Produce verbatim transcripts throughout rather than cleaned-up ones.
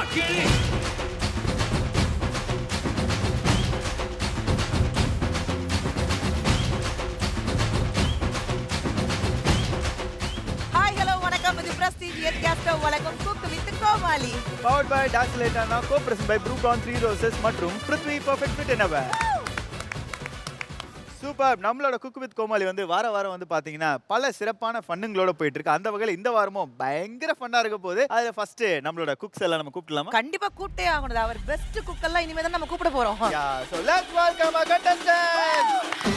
on, get in! Hi, hello, welcome to the prestigious Gasco. Welcome to Cook with Komali. Powered by Dance Latana, co-presented by Brewcon Three Roses, Matrum, Prithvi Perfect Fit and Aware. Superb. நம்மளோட Cook with Komali வந்து வார வாரம் வந்து பாத்தீங்கன்னா பல சிறப்பான ஃபன்ங்களோட போயிட்டு இருக்கு. அந்த வகையில இந்த வாரமும் பயங்கர ஃபன்னா இருக்க போகுது. அதுல ஃபர்ஸ்ட் நம்மளோட குக்ஸ் எல்லாம் நம்ம கூப்பிடலாமா? கண்டிப்பா கூப்டே ஆகணும். அவர் பெஸ்ட் குக் எல்லாம் இனிமே தான் நம்ம கூப்பிட போறோம். Yeah, so let's welcome our contestants.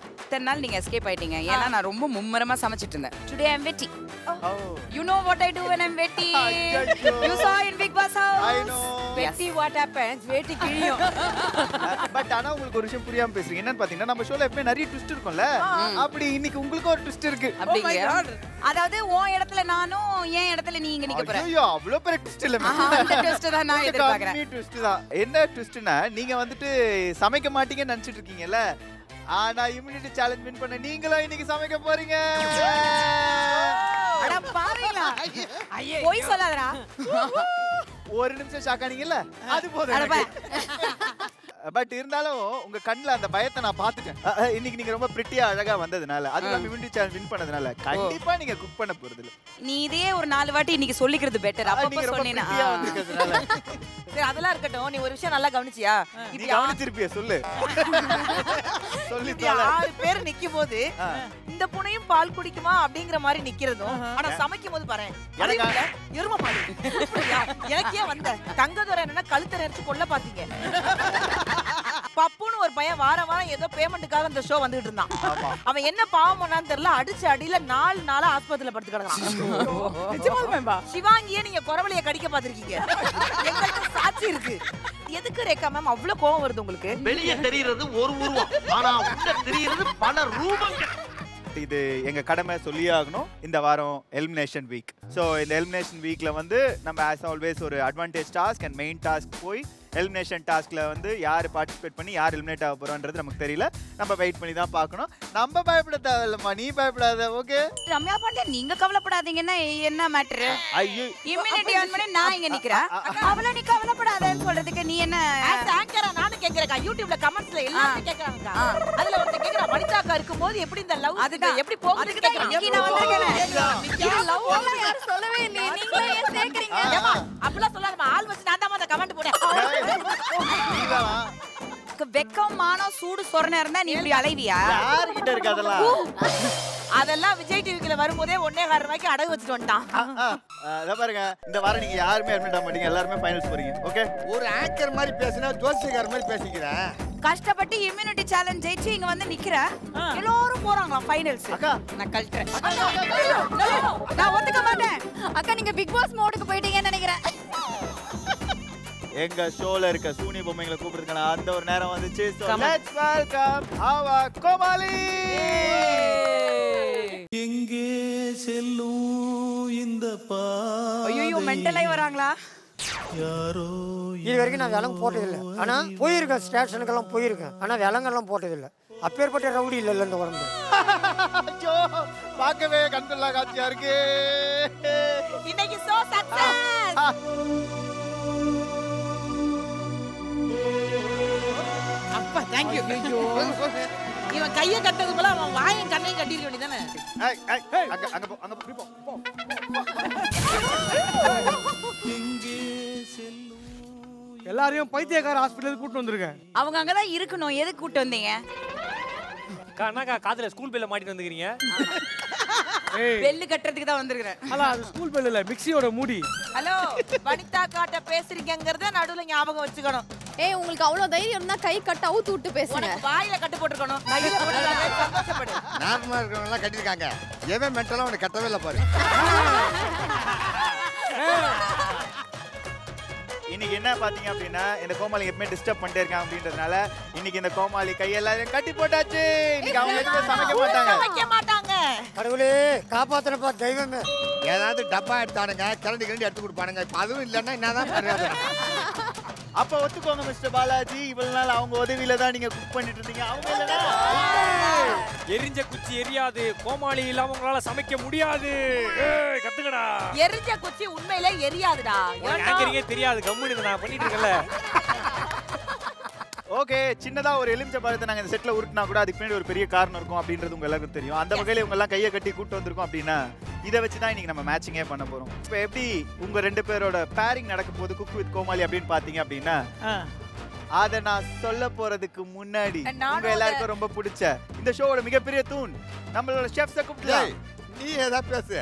Today I'm witty. Oh. You know what I do when I'm witty. You saw in Big Boss House. I know. Witty yes. What happens? Witty kiriyo. But ana ungalku oru vishayam puriyama pesringa. Enna pathina nama show la eppey nariya twist irukumla. Appadi innikku ungalku oru twist irukku. Appadiya. Adavadhu oon edathila naanu yen edathila neenga nikkapora. Ayyo avlo pera twist illa. Indha twist da na edirpaakren. Indha twist da. Enna twist na neenga vandittu samaikka maatinga nanichittirukingala. ஆனா immunity challenge win பண்ண நீங்களா இன்னைக்கு சமைக்க போறீங்க. அட பாருங்களா. ஐயே போய் சொல்லாதடா. ஒரு நிமிஷம் சாக்கானீங்கல அது போதும். பட் இருந்தாலும் உங்க கண்ணல அந்த பயத்தை நான் பார்த்துட்டேன். இன்னைக்கு நீங்க ரொம்ப பிரிட்டியா அழகா வந்ததனால அதுதான் immunity challenge win பண்ணதனால கண்டிப்பா நீங்க குக் பண்ண போறது இல்ல. நீ இதே ஒரு நாலு வாட்டி இன்னைக்கு சொல்லிக்கிறது பெட்டர். அப்பப்ப சொன்னேனா. சரி அதெல்லாம் இருக்கட்டும். நீ ஒரு விஷயம் நல்லா கவனிச்சியா? நீ கவனிச்சிருப்பியா சொல்லு. சொல்லிட்டா ஆறு பேர் நிக்கும்போது இந்த புனையும் பால் குடிக்குமா அப்படிங்கற மாதிரி நிக்கிறதும் ஆனா சமைக்கும்போது பாறேன் எனக்கு எருமை பால் எனக்கே வந்த தங்கதுரை என்னன்னா கழுத்தை நெரிச்சு கொல்ல பாத்தீங்க. பப்புன்னு ஒரு பையன் வார வாரம் ஏதோ பேமெண்ட்டுக்காக அந்த ஷோ வந்துட்டு இருந்தான். அவன் என்ன பாவம் பண்ணான்னு தெரியல அடிச்சு அடியில நாலு நாளா ஆஸ்பத்திரியில படுத்து கிடக்கான். சிவாங்கியே நீங்க குறவலைய கடிக்க பாத்திருக்கீங்க. எங்களுக்கு சாட்சி இருக்கு. எதுக்கு ரேகா மேம் அவ்வளவு கோவம் வருது உங்களுக்கு? வெளியே தெரியிறது ஒரு உருவம் ஆனா உள்ள தெரியிறது பல ரூபங்கள். இது எங்க கடமை சொல்லி ஆகணும். இந்த வாரம் எலிமினேஷன் வீக். சோ இந்த எலிமினேஷன் வீக்ல வந்து நம்ம as always ஒரு advantage task and main task போய் எலிமினேஷன் டாஸ்க்ல வந்து யார் பார்ட்டிசிபேட் பண்ணி யார் எலிமினேட் ஆக போறான்றது நமக்கு தெரியல. நம்ம வெயிட் பண்ணி தான் பார்க்கணும். நம்ம பயப்பட தேவையில்லமா. நீ பயப்படாத. ஓகே ரம்யா பாண்டியன் நீங்க கவலைப்படாதீங்கன்னா என்ன மேட்டர்? ஐயோ இம்யூனிட்டி ஆன் பண்ணி நான் இங்க நிக்கிறேன். அவளோ நீ கவலைப்படாதேன்னு சொல்றதுக்கு நீ என்ன ஆங்கரா நானு கேக்குறேன்க்கா. யூடியூப்ல கமெண்ட்ஸ்ல எல்லாரும் கேக்குறாங்கக்கா. அதுல ஒருத்தன் கேக்குறா வனிதாக்கா இருக்கும்போது எப்படி இந்த லவ் அதுக்கு எப்படி போகுதுன்னு கேக்குறான். நான் வந்திருக்கேன். இது லவ் எல்லாம் யாரும் சொல்லவே இல்ல. நீங்களே ஏன் கேக்குறீங்க? ஏமா அப்பலாம் சொல்லாதமா. ஆள் வச்சு நான் தான் அந்த கமெண்ட் போடுறேன். வெக்கம் மானம் சூடு சொரணை இருந்தா நீ இப்படி அலைவியா? யார்கிட்ட இருக்கு அதெல்லாம்? அதெல்லாம் விஜய் டிவிக்குல வரும்போதே ஒன்னே கால் ரூபாய்க்கு அடகு வச்சுட்டு வந்துட்டான். அத பாருங்க இந்த வாரம் நீங்க யாருமே அட்மிட் ஆக மாட்டீங்க. எல்லாரும் ஃபைனல்ஸ் போறீங்க. ஓகே ஒரு ஆங்கர் மாதிரி பேசினா ஜோசியக்கார் மாதிரி பேசிக்கிறா. கஷ்டப்பட்டு இம்யூனிட்டி சேலஞ்ச் ஜெயிச்சு இங்க வந்து நிக்கிற எல்லாரும் போறாங்களா ஃபைனல்ஸ்? அக்கா நான் கல்ட்டேன். நான் ஒத்துக்க மாட்டேன். அக்கா நீங்க பிக் பாஸ் மோடுக்கு போயிட்டீங்கன்னு நினைக்கிறேன். எங்க ஷோல இருக்க சூனி பொம்மைகளை கூப்பிடுறதுக்கான அந்த ஒரு நேரம் வந்துச்சு. சோ லெட்ஸ் வெல்கம் our கோமாளி. எங்கே செல்லும் இந்த பா ஐயோ மெண்டலை வராங்களா? யாரோ இது வரைக்கும் நான் விலங்கு போட்டது இல்லை. ஆனா போயிருக்கேன் ஸ்டேஷனுக்கு எல்லாம் போயிருக்கேன். ஆனா விலங்கு எல்லாம் போட்டது இல்லை. அப்பேற்பட்ட ரவுடி இல்ல இந்த உடம்பு. ஐயோ பார்க்கவே கண்டல்லா காட்சியா இருக்கு. இன்னைக்கு சோ சக்சஸ். அப்பா थैंक यू. இவன் கைய கட்டது போல அவன் வாயை கண்ணையும் கட்டிருக்க வேண்டியதானே. ஏய் ஏய் அங்க அங்க போ அங்க போ போ. எங்கே செல்லு எல்லாரையும் பைத்தியக்கார ஹாஸ்பிடலுக்கு கூட்டி வந்திருக்கேன். அவங்க அங்க தான் இருக்கணும். எதுக்கு கூட்டி வந்தீங்க? கண்ணாக்கா காதுல ஸ்கூல் பெல்ல மாட்டிட்டு வந்துக்கிறீங்க. பெல் கட்டறதுக்கு தான் வந்திருக்கேன். ஹலோ அது ஸ்கூல் பெல் இல்ல மிக்ஸியோட மூடி. ஹலோ வனிதா காட்ட பேசுறீங்கங்கறத நடுவுல ஞாபகம் வச்சுக்கணும். ஏய் உங்களுக்கு அவ்ளோ தைரியம் இருந்தா கை கட்ட அவுத்து விட்டு பேசுங்க. உனக்கு வாயில கட்டு போட்டுக்கணும். கையில போட்டுக்கங்க சந்தோஷப்படு. நார்மலா இருக்கறவங்க எல்லாம் கட்டிருக்காங்க. ஏவே மெண்டலா உனக்கு கட்டவே இல்ல பாரு. இன்னைக்கு என்ன பாத்தீங்க அப்படின்னா இந்த கோமாளி எப்பமே டிஸ்டர்ப் பண்ணிட்டே இருக்காங்க அப்படின்றதனால இன்னைக்கு இந்த கோமாளி கையெல்லாம் கட்டி போட்டாச்சு. இன்னைக்கு அவங்க எதுமே சமைக்க மாட்டாங்க. சமைக்க மாட்டாங்க. கடவுளே காப்பாத்துறப்பா தெய்வமே. ஏதாவது டப்பா எடுத்தானுங்க கரண்டி கரண்டி எடுத்து கொடுப்பானுங்க. அதுவும் இல்லன்னா என்னதான் பண்றது? அப்ப ஒத்துக்கோங்க மிஸ்டர் பாலாஜி இவ்வளவு நாள் அவங்க உதவியில தான் நீங்க குக் பண்ணிட்டு இருந்தீங்க. அவங்க இல்லனா எரிஞ்ச குச்சி எரியாது. கோமாளி இல்லாம உங்களால சமைக்க முடியாது. ஏய் கத்துங்கடா. எரிஞ்ச குச்சி உண்மையிலே எரியாதுடா. யாருக்கே தெரியாது கம்முன்னு நான் பண்ணிட்டு இருக்கல. ஓகே சின்னதா ஒரு எலுமிச்சை பழத்தை நாங்க இந்த செட்ல உருட்டினா கூட அதுக்கு பின்னாடி ஒரு பெரிய காரணம் இருக்கும் அப்படின்றது உங்க எல்லாருக்கும் தெரியும். அந்த வகையில இவங்க எல்லாம் கையை கட்டி கூட்டு வந்திருக்கோம் அப்படின்னா இதை வச்சுதான் இன்னைக்கு நம்ம மேட்சிங்கே பண்ண போறோம். இப்போ எப்படி உங்க ரெண்டு பேரோட பேரிங் நடக்கும் போது குக் வித் கோமாளி அப்படின்னு பாத்தீங்க அப்படின்னா அதை நான் சொல்ல போறதுக்கு முன்னாடி உங்க எல்லாருக்கும் ரொம்ப பிடிச்ச இந்த ஷோவோட மிகப்பெரிய தூண் நம்மளோட ஷெஃப்ஸை கூப்பிடலாம். நீ ஏதா பேசு.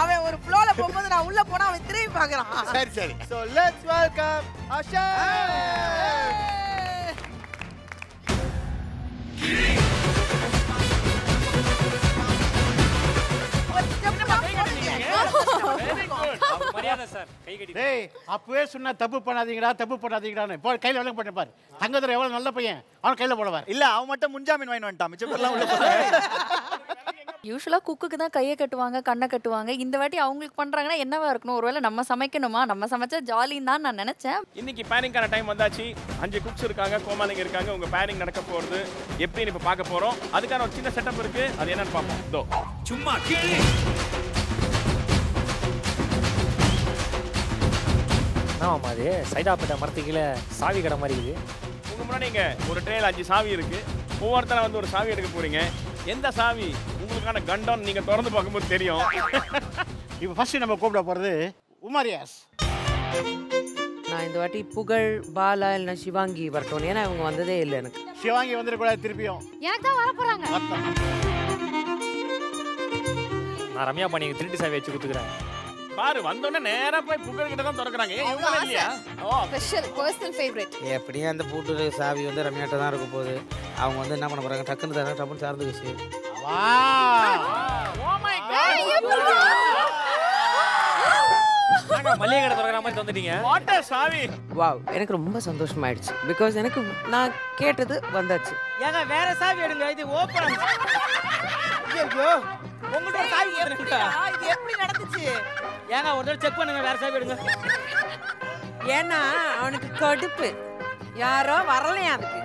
அவன் ஒரு ஃப்ளோல போகும்போது நான் உள்ள போனா அவன் திரும்பி பார்க்கறான். சரி சரி. So let's welcome Asha. மரியாதை சார் கை கட்டி. டேய் அப்பவே சொன்ன தப்பு பண்ணாதீங்கடா தப்பு பண்ணாதீங்கடான்னு இப்போ கையில வளங்க பண்ண பாரு. தங்கதுரை எவ்வளவு நல்ல பையன் அவன் கையில போடுவார். இல்ல அவன் மட்டும் முன்ஜாமீன் வாங்கி வந்துட்டான். மிச்சப்பெல்லாம் உள்ள போறான். யூஸ்வலா குக்குக்கு தான் கையை கட்டுவாங்க கண்ணை கட்டுவாங்க. இந்த வாட்டி அவங்களுக்கு பண்றாங்கன்னா என்னவா இருக்கணும்? ஒருவேளை நம்ம சமைக்கணுமா? நம்ம சமைச்சா ஜாலின்னு தான் நான் நினைச்சேன். இன்னைக்கு பேரிங்கான டைம் வந்தாச்சு. அஞ்சு குக்ஸ் இருக்காங்க கோமாளிங்க இருக்காங்க. உங்க பேரிங் நடக்க போறது எப்படின்னு இப்ப பார்க்க போறோம். அதுக்கான ஒரு சின்ன செட்டப் இருக்கு. அது என்னன்னு பார்ப்போம். இதோ சும்மா கேளு. ஆமாம் அது சைடாப்பட்ட மரத்துக்குள்ள சாவி கடை மாதிரி இருக்குது. உங்க முன்னாடி இங்க ஒரு ட்ரேல அஞ்சு சாவி இருக்கு. ஒவ்வொருத்தனை வந்து ஒரு சாவி எடுக்க போறீங்க. எந்த சாவி உங்களுக்கான கண்டான் நீங்க திறந்து பார்க்கும்போது தெரியும். இப்போ ஃபர்ஸ்ட் நம்ம கூப்பிட போறது உமாரியாஸ். நான் இந்த வாட்டி புகழ் பாலா இல்லைன்னா சிவாங்கி வரட்டும். ஏன்னா இவங்க வந்ததே இல்லை எனக்கு. சிவாங்கி வந்துடக்கூடாது திருப்பியும். எனக்கு தான் வர போறாங்க. நான் ரம்யா பாண்டியன் திருட்டு சாவி வச்சு கொடுத்துக்கிறேன். பாரு வந்தோடனே நேரா போய் புகழ் கிட்ட தான் திறக்கிறாங்க. இவங்க இல்லையா? Oh special personal favourite. எப்படியும் அந்த பூட்டு சாவி வந்து ரம்யாட்ட தான் இருக்க போகுது. அவங்க வந்து என்ன பண்ண போறாங்க? டக்குன்னு தர டப்புன்னு சார்ந்து விஷயம். Wow oh my God. நாங்க மளிகை கடை தரற மாதிரி வந்துட்டீங்க. வாட் அ சாவி. வாவ் எனக்கு ரொம்ப சந்தோஷமா ஆயிடுச்சு. बिकॉज எனக்கு நான் கேட்டது வந்தாச்சு. ஏங்க வேற சாவி எடுங்க. இது ஓபன். ஐயோ உங்களோட சாவி எடுங்க. இது எப்படி நடந்துச்சு? ஏங்க ஒரு தடவை செக் பண்ணுங்க. வேற சாவி எடுங்க. ஏன்னா அவனுக்கு கடுப்பு. யாரோ வரலையா அதுக்கு?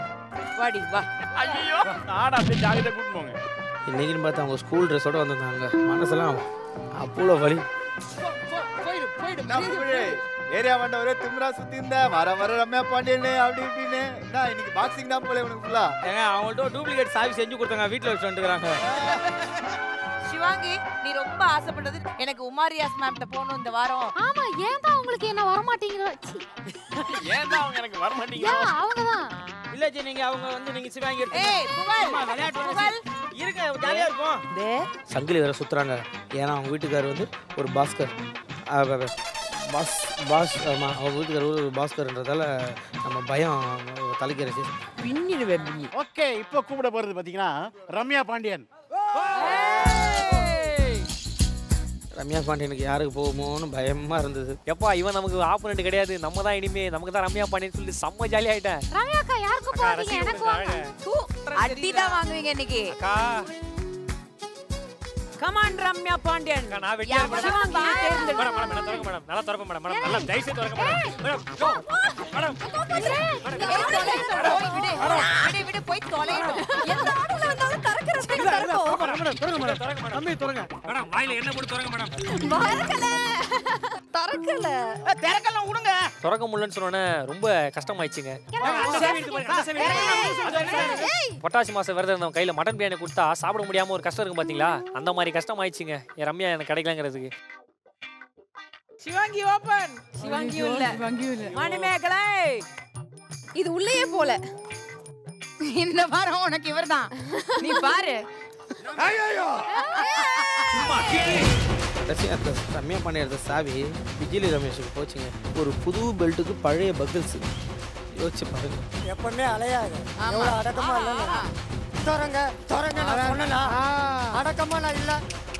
வாடி வா. ஐயோ நாட அப்படியே ஜாகிட்ட கூட்டி போங்க. இன்னைக்குன்னு பார்த்தா அவங்க ஸ்கூல் ட்ரெஸ்ஸோட வந்திருந்தாங்க. மனசெல்லாம் அப்போல வலி. போயிடு போயிடு நம்மளே ஏரியா வந்தவரே திம்ரா சுத்திந்தா வர வர ரம்யா பாண்டியனே அப்படி இப்படினே. நான் இன்னைக்கு பாக்ஸிங் தான் போல உங்களுக்கு ஃபுல்லா. ஏங்க அவங்கள்ட்ட டூப்ளிகேட் சாவி செஞ்சு கொடுத்தாங்க. வீட்ல வச்சு வந்துக்கறாங்க. சிவாங்கி நீ ரொம்ப ஆசைப்பட்டது எனக்கு உமாரியாஸ் மேம்ட்ட போணும் இந்த வாரம். ஆமா ஏன்டா உங்களுக்கு என்ன வர மாட்டீங்களோ? ஏன்டா அவங்க எனக்கு வர மாட்டீங்களோ? அவங்க தான் இல்ல ஜி. நீங்க அவங்க வந்து நீங்க சிவாங்கி இருக்கீங்க. ஏய் புகழ் விளையாட்டு புகழ் இருங்க ஜாலியா இருக்கும். டே சங்கிலி வேற சுத்துறாங்க. ஏனா அவங்க வீட்டுக்காரர் வந்து ஒரு பாஸ்கர் பாஸ் பாஸ் ஆமா அவங்க வீட்டுக்காரர் ஒரு பாஸ்கர்ன்றதால நம்ம பயம் தலைக்கிறச்சு பின்னிடுவே. ஓகே இப்போ கூப்பிட போறது பாத்தீங்கன்னா ரம்யா பாண்டியன். ரம்யா பாண்டியனுக்கு யாருக்கு போகுமோன்னு பயமா இருந்தது. எப்பா இவன் நமக்கு ஆப்போனன்ட் கிடையாது. நம்ம தான் இனிமே நமக்கு தான் ரம்யா பாண்டியன்னு சொல்லி செம்ம ஜாலியா ஆயிட்டேன். ரம்யா அக்கா யாருக்கு போவீங்க? எனக்கு வாங்க. தூ அடி தான் வாங்குவீங்க இன்னைக்கு. அக்கா கம் ஆன் ரம்யா பாண்டியன். நான் வெட்டியா மேடம் மேடம் நான் தரங்க மேடம். நல்லா தரங்க மேடம். மேடம் நல்லா ஜெயிச்சே தரங்க மேடம். மேடம் விடு விடு போய் தோலையோ. எல்லா ஆளுங்க வந்தாலும் தரக்கறதுக்கு தரங்க மேடம். தரங்க மேடம். தம்பி தரங்க மேடம். வாயில என்ன போட்டு தரங்க மேடம். வரக்கல தரக்கல தரக்கல உடுங்க. தரக்க முடியலன்னு சொன்னே ரொம்ப கஷ்டமாயிச்சுங்க. பொட்டாசி மாசம் வரது நம்ம கையில மட்டன் பிரியாணி கொடுத்தா சாப்பிட முடியாம ஒரு கஷ்டம் இருக்கு பாத்தீங்களா? அந்த மாதிரி கஷ்டம் ஆயிடுச்சுங்க. ரம்யா எனக்கு கிடைக்கலங்கிறதுக்கு. சிவாங்கி ஓபன். சிவாங்கி உள்ள. சிவாங்கி உள்ள. மணிமேகலை இது உள்ளேயே போல. இந்த வாரம் உனக்கு இவர்தான் நீ பாரு ஐயோ சும்மா கிளி ரசியா ரம்யா பாண்டியன் சாவி விஜிலி ரமேஷுக்கு போச்சுங்க ஒரு புது பெல்ட்டுக்கு பழைய பக்கிள்ஸ் யோசிச்சு பாருங்க எப்பவுமே அலையாது எவ்வளவு அடக்கமா இல்ல தரங்க தரங்க நான் சொன்னனா அடக்கமா நான் இல்ல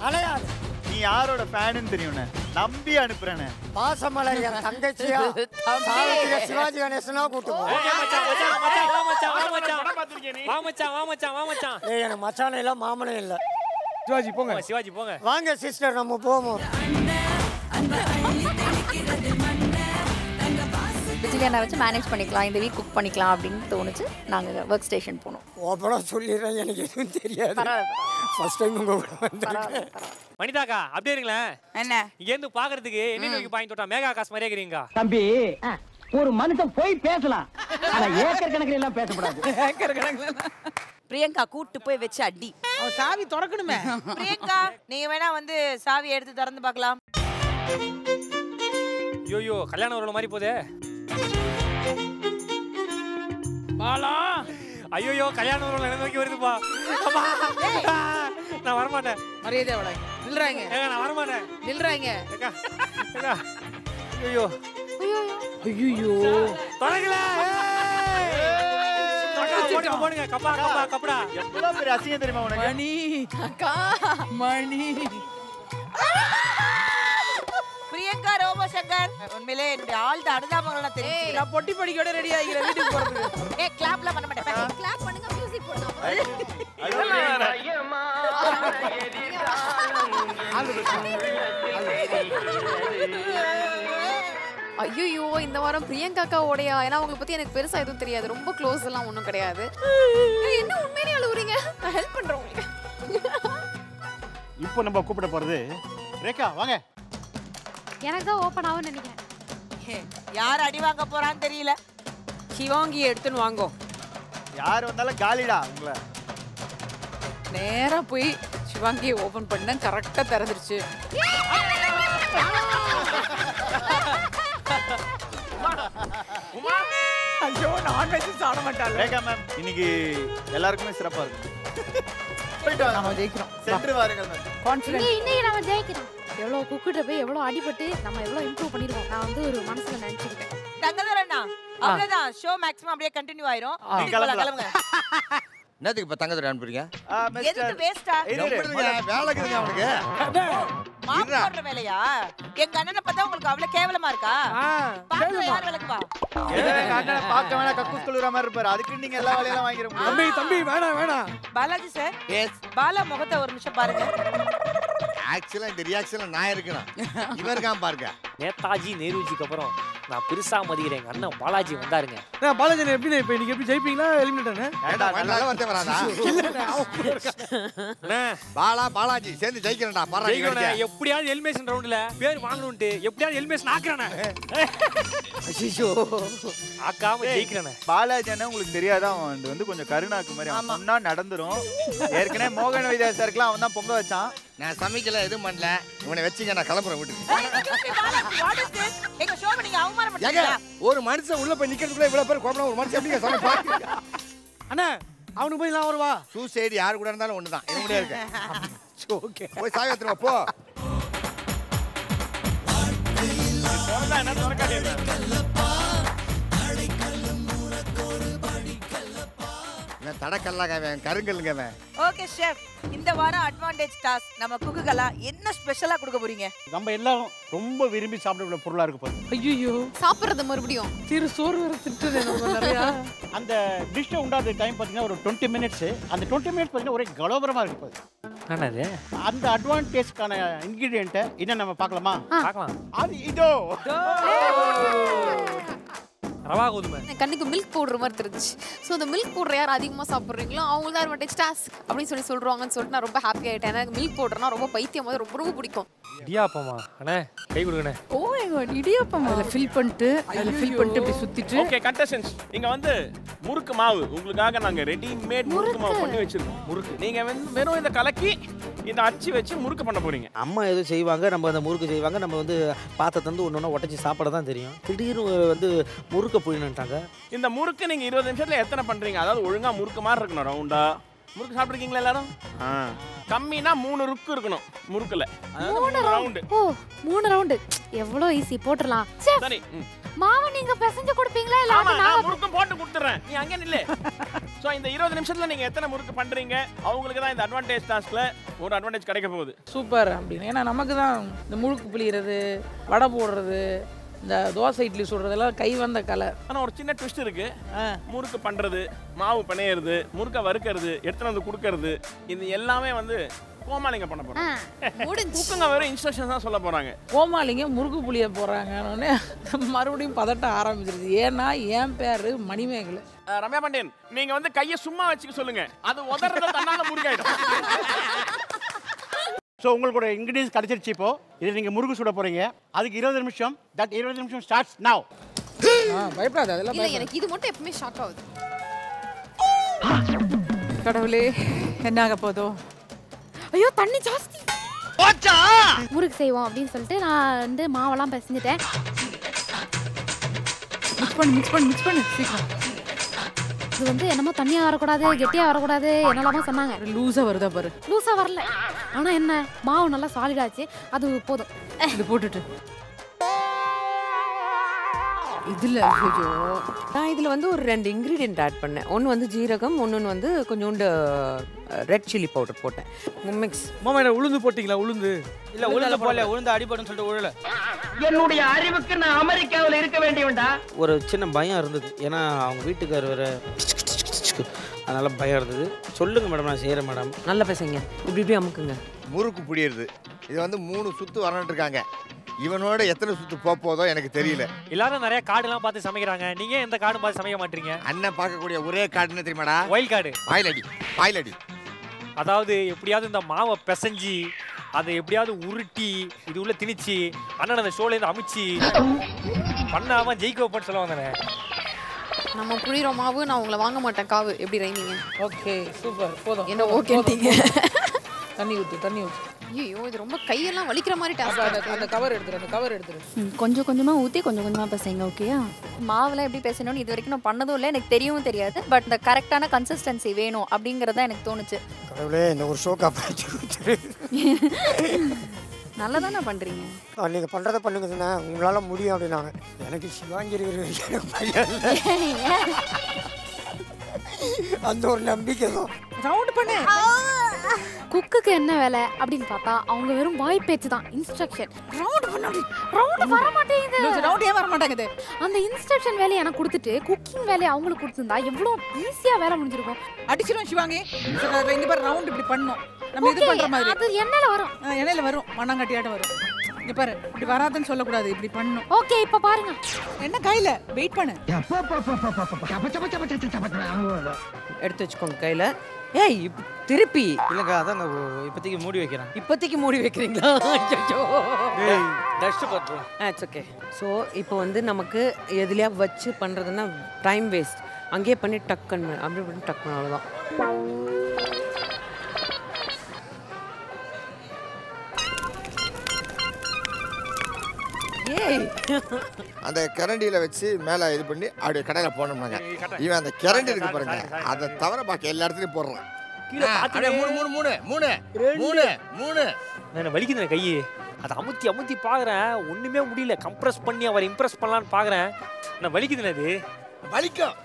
அலையாது நீ யாரோட ஃபேன் தெரியும்னே நம்பி அனுப்புறேனே பாசமலை என் தங்கச்சியா சாவித்ரி சிவாஜி கணேசனா கூட்டு போ ஓகே மச்சான் மச்சான் மச்சான் வா மச்சான் வா மச்சான் வா பாத்துக்கிங்க நீ வா மச்சான் வா மச்சான் வா மச்சான் ஏய் انا மச்சானே இல்ல மாமனே இல்ல சிவாஜி போங்க சிவாஜி போங்க வாங்க சிஸ்டர் நம்ம போவோம் பிஜில நான் வந்து மேனேஜ் பண்ணிக்கலாம் இந்த வீக் குக் பண்ணிக்கலாம் அப்படினு தோணுச்சு நாங்க வர்க் ஸ்டேஷன் போனோம் ஓபரா சொல்லிறேன் எனக்கு எதுவும் தெரியாது ஃபர்ஸ்ட் டைம் உங்க கூட வந்தீங்க மணிதாக்கா அப்படியே இருக்கீங்களா என்ன இங்க இருந்து பாக்குறதுக்கு என்ன நோக்கி பாயிண்ட் தோட்டா மேகா காஸ் மாதிரியே இருக்கீங்க தம்பி ஒரு மனுஷன் போய் பேசலாம் ஆனா ஏக்கர் கணக்குல எல்லாம் பேச கூடாது ஏக்கர் கணக்குல பிரியங்கா கூட்டி போய் வெச்சு அடி அவ சாவி தரக்கணுமே பிரியங்கா நீ வேணா வந்து சாவி எடுத்து திறந்து பார்க்கலாம் ஐயோ கல்யாண வரல மாதிரி போதே பாலா ஐயோ கல்யாண வரல எனக்கு வருதுப்பா அம்மா நான் வர மாட்டேன் மரியாதை அவளை நில்றாங்க ஏங்க நான் வர மாட்டேன் நில்றாங்க ஏங்க ஐயோ ஐயோ ஐயோ தரங்களே போடுங்க போடுங்க கப்பா கப்பா கப்படா எவ்வளவு பெரிய அசிங்க தெரியுமா உனக்கு மணி அக்கா மணி பிரியங்கா ரோமா சங்கர் உண்மையிலே என்னுடைய ஆல்ட் அடதாமங்களா தெரிஞ்சு நான் பொட்டி படிக்கோட ரெடி ஆகிற வீட்டுக்கு போறதுக்கு ஏ கிளாப்லாம் பண்ண மாட்டேன் கிளாப் பண்ணுங்க மியூசிக் போடுங்க ஐயம்மா ஐயோ இந்த வாரம் பிரியங்கா அக்கா ஓடையா ஏன்னா உங்களை பத்தி எனக்கு பெருசா எதுவும் தெரியாது ரொம்ப க்ளோஸ் எல்லாம் ஒன்றும் கிடையாது என்ன உண்மையிலே அழுவுறீங்க நான் ஹெல்ப் பண்றேன் உங்களுக்கு இப்போ நம்ம கூப்பிட போறது ரேகா வாங்க எனக்கு தான் ஓபன் ஆகும் நினைக்கிறேன் யார் அடி வாங்க போறான்னு தெரியல சிவாங்கி எடுத்துன்னு வாங்கோ யார் வந்தாலும் காலிடா உங்களை நேரா போய் சிவாங்கி ஓபன் பண்ண கரெக்டா திறந்துருச்சு உமா ஐயோ நான் வெச்சு சாட மாட்டாளே ரேகா மேம் இன்னைக்கு எல்லாருக்குமே சிறப்பா இருக்கு போய்டா நாம ஜெயிக்கிறோம் சென்ட்ரு வாருங்க மேம் கான்ஃபிடன்ட் இன்னைக்கு நாம ஜெயிக்கிறோம் எவ்வளவு குக்கிட்ட போய் எவ்வளவு அடிபட்டு நம்ம எவ்வளவு இம்ப்ரூவ் பண்ணிரோம் நான் வந்து ஒரு மனசுல நினைச்சிட்டேன் தங்கதரண்ணா அவ்வளவுதான் ஷோ மேக்ஸிமம் அப்படியே கண்டினியூ ஆயிரும் நீங்க கிளம்புங்க என்னதுக்கு இப்ப தங்கதரன் அனுப்புறீங்க எதுக்கு வேஸ்டா வேலை இருக்குங்க உங்களுக்கு மாமா போற வேலையா எங்க அண்ணனை பார்த்தா உங்களுக்கு அவ்வளவு கேவலமா இருக்கா பாக்க யார் வேலைக்கு வா எங்க அண்ணனை பார்க்க வேணா கக்கு துளுற மாதிரி இருப்பாரு அதுக்கு நீங்க எல்லா வேலையலாம் வாங்கிர முடியும் தம்பி தம்பி வேணா வேணா பாலாஜி சார் எஸ் பாலா முகத்தை ஒரு நிமிஷம் பாருங்க ஆக்சுவலா இந்த ரியாக்ஷன்ல நான் இருக்கேன் இவர்கா பாருங்க நேதாஜி நேருஜிக்கு அப்புறம் நான் பெருசா மதிக்கிறேன் எங்க அண்ணன் பாலாஜி வந்தாருங்க நான் பாலாஜி என்ன எப்படி இப்ப நீங்க எப்படி ஜெயிப்பீங்களா எலிமினேட்டர் ஏடா நல்ல வரதே வராதா அண்ணா பாலா பாலாஜி சேர்ந்து ஜெயிக்கறடா பாரு ஜெயிக்கணும் எப்படியாவது எலிமினேஷன் ரவுண்ட்ல பேர் வாங்கணும்னு எப்படியாவது எலிமினேஷன் ஆக்குறானே ஐயோ ஆகாம ஜெயிக்கறானே பாலாஜி அண்ணா உங்களுக்கு தெரியாதா அது வந்து கொஞ்சம் கருணாக்கு மாதிரி அண்ணா நடந்துரும் ஏற்கனவே மோகன் விஜய் சார்க்குலாம் அவன் தான் பொங்க வச்சான் நான் சமைக்கல எதுவும் பண்ணல இவனை வெச்சிங்க நான் கிளம்புறேன் வீட்டுக்கு எங்க ஷோவை நீங்க அவமானம் பண்றீங்க ஒரு மனுஷன் உள்ள போய் நிக்கிறதுக்குள்ள இவ்வளவு பேர் கோபமா ஒரு மனுஷன் எப்படிங்க சமைப்பா அண்ணா அவனுக்கு போய் நான் வரவா சூசைடு யார் கூட இருந்தாலும் ஒண்ணுதான் என்னோட இருக்கு ஓகே போய் சாவி எடுத்துட்டு போ போடா நான் தரக்கடேன் நான் தடக்கல்லாகவேன் கருங்கல்லுங்கவேன் ஓகே ஷெஃப் இந்த வாரம் அட்வான்டேஜ் டாஸ்க் நம்ம குக்குகளா என்ன ஸ்பெஷலா கொடுக்க போறீங்க நம்ம எல்லாரும் ரொம்ப விரும்பி சாப்பிடுற பொருளா இருக்கு பாருங்க ஐயோ சாப்பிறது மறுபடியும் திரு சோறு வர திட்டுதே நம்ம நிறைய அந்த டிஷ் உண்டாத டைம் பாத்தீங்கன்னா ஒரு இருபது மினிட்ஸ் அந்த இருபது மினிட்ஸ் பாத்தீங்கன்னா ஒரே கலோபரமா இருக்கு பாருங்க என்னது அந்த அட்வான்டேஜ்க்கான இன்கிரிடியன்ட் என்ன நம்ம பார்க்கலாமா பார்க்கலாம் அது இதோ ரவா கோதுமை கண்ணுக்கு மில்க் பவுடர் மாதிரி தெரிஞ்சு ஸோ அந்த மில்க் பவுடர் யார் அதிகமாக சாப்பிட்றீங்களோ அவங்க தான் அட்வான்டேஜ் டாஸ்க் அப்படின்னு சொல்லி சொல்கிறாங்கன்னு சொல்லிட்டு நான் ரொம்ப ஹாப்பியாக ஆகிட்டேன் ஏன்னா எனக்கு மில்க் பவுடர்னா ரொம்ப பைத்தியம் போது ரொம்ப ரொம்ப பிடிக்கும் இடியாப்பமா அண்ணே கை கொடுங்கண்ணே ஓ எங்கள் இடியாப்பமா அதில் ஃபில் பண்ணிட்டு அதில் ஃபில் பண்ணிட்டு இப்படி சுற்றிட்டு ஓகே கண்டஸ்டன்ஸ் இங்கே வந்து முறுக்கு மாவு உங்களுக்காக நாங்கள் ரெடிமேட் முறுக்கு மாவு பண்ணி வச்சிருக்கோம் முறுக்கு நீங்கள் வந்து வெறும் இதை கலக்கி இந்த அச்சு வச்சு முறுக்கு பண்ண போறீங்க அம்மா எது செய்வாங்க நம்ம அந்த முறுக்கு செய்வாங்க நம்ம வந்து பாத்திரத்தை வந்து ஒன்று ஒன்று உடச்சி சாப்பிட தான் தெரியும் திடீர்னு வந்து முறுக்கு முறுக்கு போயிடும்ட்டாங்க. இந்த முறுக்கு நீங்க இருபது நிமிஷத்துல எத்தனை பண்றீங்க? அதாவது ஒழுங்கா முறுக்கு மாதிரி இருக்கணும் ரவுண்டா. முறுக்கு சாப்பிடுறீங்களா எல்லாரும்? கம்மினா மூணு ருக்கு இருக்கணும் முறுக்குல. அதாவது மூணு ரவுண்ட். ஓ, மூணு ரவுண்ட். எவ்வளவு ஈஸி போட்றலாம். சரி. மாவு நீங்க பிசைஞ்சு கொடுப்பீங்களா இல்ல நான் முறுக்கு போட்டு கொடுத்துறேன். நீ அங்க நில்ல. சோ இந்த இருபது நிமிஷத்துல நீங்க எத்தனை முறுக்கு பண்றீங்க? அவங்களுக்கு தான் இந்த அட்வான்டேஜ் டாஸ்க்ல ஒரு அட்வான்டேஜ் கிடைக்க போகுது. சூப்பர் அப்படினா ஏனா நமக்கு தான் இந்த முறுக்கு புளியிறது, வடை போடுறது, இந்த தோசை இட்லி சுடுறதெல்லாம் கை வந்த கலை. ஆனா ஒரு சின்ன ட்விஸ்ட் இருக்கு. முறுக்கு பண்றது, மாவு பிணையறது, முறுக்க வறுக்கிறது, எடுத்து வந்து குடுக்கிறது, இது எல்லாமே வந்து கோமாளிங்க பண்ண போறாங்க. குக்குங்க வேற இன்ஸ்ட்ரக்ஷன்ஸ் தான் சொல்ல போறாங்க. கோமாளிங்க முறுக்கு புளிய போறாங்கன்னு மறுபடியும் பதட்ட ஆரம்பிச்சிருச்சு. ஏன்னா ஏன் பேரு மணிமேகலை. ரம்யா பாண்டியன், நீங்க வந்து கையை சும்மா வச்சுக்க சொல்லுங்க. அது உதறத தன்னால முறுக்காயிடும். ஸோ உங்களுடைய இன்கிரீடியன்ஸ் கிடைச்சிருச்சு. இப்போ இதில் நீங்கள் முறுக்கு சுட போகிறீங்க. அதுக்கு இருபது நிமிஷம். தட் இருபது நிமிஷம் ஸ்டார்ட்ஸ் நவ். பயப்படாது, அதெல்லாம் இல்லை. எனக்கு இது மட்டும் எப்பவுமே ஷாக் ஆகுது. கடவுளே, என்ன ஆக போதோ? ஐயோ, தண்ணி ஜாஸ்தி. முறுக்கு செய்வோம் அப்படின்னு சொல்லிட்டு நான் வந்து மாவெல்லாம் பிசைஞ்சிட்டேன். மிக்ஸ் பண்ணு மிக்ஸ் பண்ணு மிக்ஸ் பண்ணு சீக்கிரம். இது வந்து என்னமோ தண்ணியா வரக்கூடாது, கெட்டியா வரக்கூடாது, என்னெல்லாமோ சொன்னாங்க. லூஸா வருதா பாரு. லூஸா வரல. ஆனா என்ன, மாவு நல்லா சாலிட் ஆச்சு. அது போதும். இது போட்டுட்டு இதுல நான் இதுல வந்து ஒரு ரெண்டு இன்கிரீடியன்ட் ஆட் பண்ணேன். ஒன்னு வந்து ஜீரகம், ஒன்னொன்னு வந்து கொஞ்சோண்டு ரெட் சில்லி பவுடர் போட்டேன். மிக்ஸ். மாமா என்ன உளுந்து போட்டீங்களா? உளுந்து இல்ல, உளுந்து போடல. உளுந்து அடிபடுன்னு சொல்லிட்டு உழல. என்னுடைய அறிவுக்கு நான் அமெரிக்காவில் இருக்க வேண்டியவன்டா. ஒரு சின்ன பயம் இருந்தது. ஏன்னா அவங்க வீட்டுக்காரர் வேற, அதனால பயம் இருந்தது. சொல்லுங்க மேடம், நான் செய்யறேன் மேடம். நல்லா பேசுங்க. இப்படி இப்படி அமுக்குங்க. முறுக்கு புடியிறது. இது வந்து மூணு சுத்து வரணுட்டு இருக்காங்க. இவனோட எத்தனை சுத்து போப்போதோ எனக்கு தெரியல. எல்லாரும் நிறைய காடு எல்லாம் பார்த்து சமைக்கிறாங்க. நீங்க எந்த காடும் பார்த்து சமைக்க மாட்டீங்க. அண்ணன் பார்க்கக்கூடிய ஒரே காடுன்னு தெரியுமாடா? ஒயில் காடு. பாயிலடி பாயிலடி. அதாவது எப்படியாவது இந்த மாவை பிசைஞ்சி அதை எப்படியாவது உருட்டி இது உள்ள திணிச்சு அண்ணன் அந்த ஷோலேருந்து அமிச்சு பண்ணாம ஜெயிக்கோப்பான்னு சொல்ல வந்தானே. நம்ம புளியற மாவு நான் உங்களை வாங்க மாட்டேன் காவு. எப்படி ரைமிங்க? Okay, super. போதும். என்ன ஓகேட்டிங்க? தண்ணி ஊத்து தண்ணி ஊத்து. ஐயோ, இது ரொம்ப கையெல்லாம் வலிக்கிற மாதிரி டாஸ்க். அந்த அந்த கவர் எடுத்துரு, அந்த கவர் எடுத்துரு. கொஞ்சம் கொஞ்சமா ஊத்தி கொஞ்சம் கொஞ்சமா பேசுங்க. ஓகேயா? மாவுல எப்படி பேசணும்னு இது வரைக்கும் நான் பண்ணதும் இல்லை, எனக்கு தெரியவும் தெரியாது. பட் அந்த கரெக்ட்டான கன்சிஸ்டன்சி வேணும் அப்படிங்கறத எனக்கு தோணுச்சு. கடவுளே, இந்த ஒரு ஷோக்கா பாயிச்சு. நல்லா தானே பண்ணுறீங்க. நீங்கள் பண்ணுறதை பண்ணுங்கண்ணா, உங்களால் முடியும் அப்படின்னாங்க. எனக்கு சிவாங்கி இருக்கிற பையன் அந்த ஒரு நம்பிக்கை தான். ரவுண்ட் பண்ணு. குக்குக்கு என்ன வேலை அப்படின்னு பார்த்தா அவங்க வெறும் வாய் பேச்சு தான். இன்ஸ்ட்ரக்ஷன் ரவுண்ட் பண்ணி ரவுண்ட் வர மாட்டேங்குது. ரவுண்டே வர மாட்டேங்குது. அந்த இன்ஸ்ட்ரக்ஷன் வேலையை எனக்கு கொடுத்துட்டு குக்கிங் வேலையை அவங்களுக்கு கொடுத்துருந்தா எவ்வளோ ஈஸியாக வேலை முடிஞ்சிருக்கும். அடிச்சிடும் சிவாங்கி. இந்த மாதிரி ரவுண்ட் இப்படி பண்ணணும். நம்ம இது பண்ற மாதிரி அது எண்ணெயில வரும். எண்ணெயில வரும், மண்ணாங்கட்டியாட்ட வரும். இங்க பாரு, இப்படி வராதன்னு சொல்ல கூடாது, இப்படி பண்ணு. ஓகே, இப்ப பாருங்க. என்ன கையில வெயிட் பண்ணு. எடுத்து வச்சுக்கோங்க கையில. ஏய், திருப்பி இல்லங்க. அதான் இப்போதைக்கு மூடி வைக்கிறேன். இப்போதைக்கு மூடி வைக்கிறீங்களா? ஐயோ, டேய், டஸ்ட் பட்றோம். It's okay. சோ இப்போ வந்து நமக்கு எதுலயா வச்சு பண்றதுன்னா டைம் வேஸ்ட். அங்கேயே பண்ணி டக்கன் அப்படி பண்ணி டக்கன், அவ்வளவுதான். அந்த கரண்டியில வச்சு மேல இது பண்ணி அப்படியே கடையில போனோம்னாங்க. இவன் அந்த கரண்டி இருக்கு பாருங்க, அதை தவிர பாக்க எல்லா இடத்துலயும் போடுறான். மூணு மூணு மூணு மூணு மூணு மூணு நான் வலிக்குது கையை. அதை அமுத்தி அமுத்தி பாக்குறேன், ஒண்ணுமே முடியல. கம்ப்ரெஸ் பண்ணி அவரை இம்ப்ரெஸ் பண்ணலான்னு பாக்குறேன். நான் வலிக்குதுண்ணா, அது வலிக்கும்.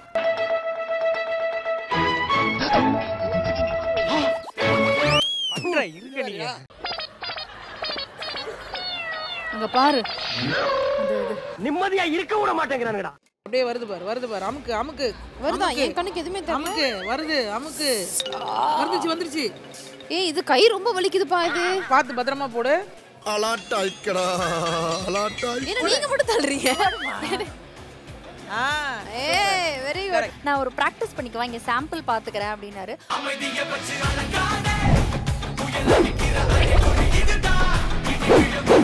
இருக்க நீங்க அங்க பாரு, நிம்மதியா இருக்க விட மாட்டேங்கிறானுங்கடா. அப்படியே வருது பாரு, வருது பாரு. அமுக்கு அமுக்கு வருதா? என் கண்ணுக்கு எதுமே தெரியல. அமுக்கு வருது, அமுக்கு வந்துச்சு வந்துச்சு. ஏய், இது கை ரொம்ப வலிக்குதுப்பா. இது பாத்து பத்திரமா போடு. அலாட் ஆயிக்கடா, அலாட் ஆயி. என்ன நீங்க மட்டும் தள்ளுறீங்க? ஆ, ஏய், வெரி குட். நான் ஒரு பிராக்டீஸ் பண்ணிக்கவா, இங்க சாம்பிள் பாத்துக்கறேன் அப்படினாரு. அமைதியா பச்சை அலகாதே புயல் அடிக்கிறதே இதுடா இது.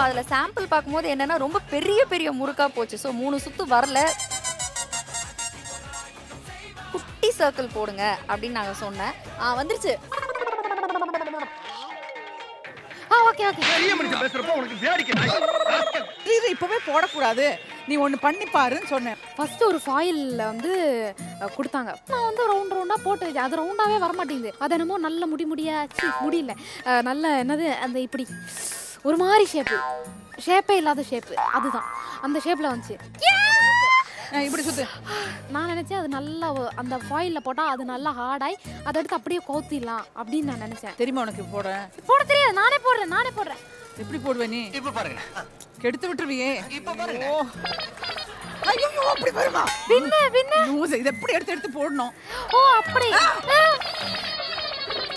ஸோ அதில் சாம்பிள் பார்க்கும்போது என்னென்னா ரொம்ப பெரிய பெரிய முறுக்காக போச்சு. ஸோ மூணு சுற்று வரல. குட்டி சர்க்கிள் போடுங்க அப்படின்னு நாங்கள் சொன்னேன். ஆ, வந்துருச்சு. ஆ, ஓகே ஓகே. இப்போவே போடக்கூடாது, நீ ஒன்னு பண்ணி பாருன்னு சொன்னேன். ஃபர்ஸ்ட் ஒரு foil வந்து கொடுத்தாங்க. நான் வந்து ரவுண்ட் ரவுண்டா போட்டு அது ரவுண்டாவே வர மாட்டேங்குது. அதனமோ நல்ல முடி முடியாச்சு முடியல. நல்ல என்னது அந்த இப்படி ஒரு மாதிரி ஷேப். ஷேப்பே இல்லாத ஷேப். அதுதான். அந்த ஷேப்ல வந்துச்சு. இப்படி சுத்து நான் நினைச்சேன் அது நல்லா அந்த ஃபாயில்ல போட்டா அது நல்லா ஹார்டாய் அதை எடுத்து அப்படியே கோத்திடலாம் அப்படின்னு நான் நினைச்சேன். தெரியுமா உனக்கு போடுறேன் போட தெரியாது நானே போடுறேன் நானே போடுறேன் எப்படி போடுவேன் நீ இப்ப பாருங்க கெடுத்து விட்டுருவியே இப்ப பாருங்க ஐயோ அப்படி வருமா பின்ன பின்ன லூஸ் இத எப்படி எடுத்து எடுத்து போடணும் ஓ அப்படி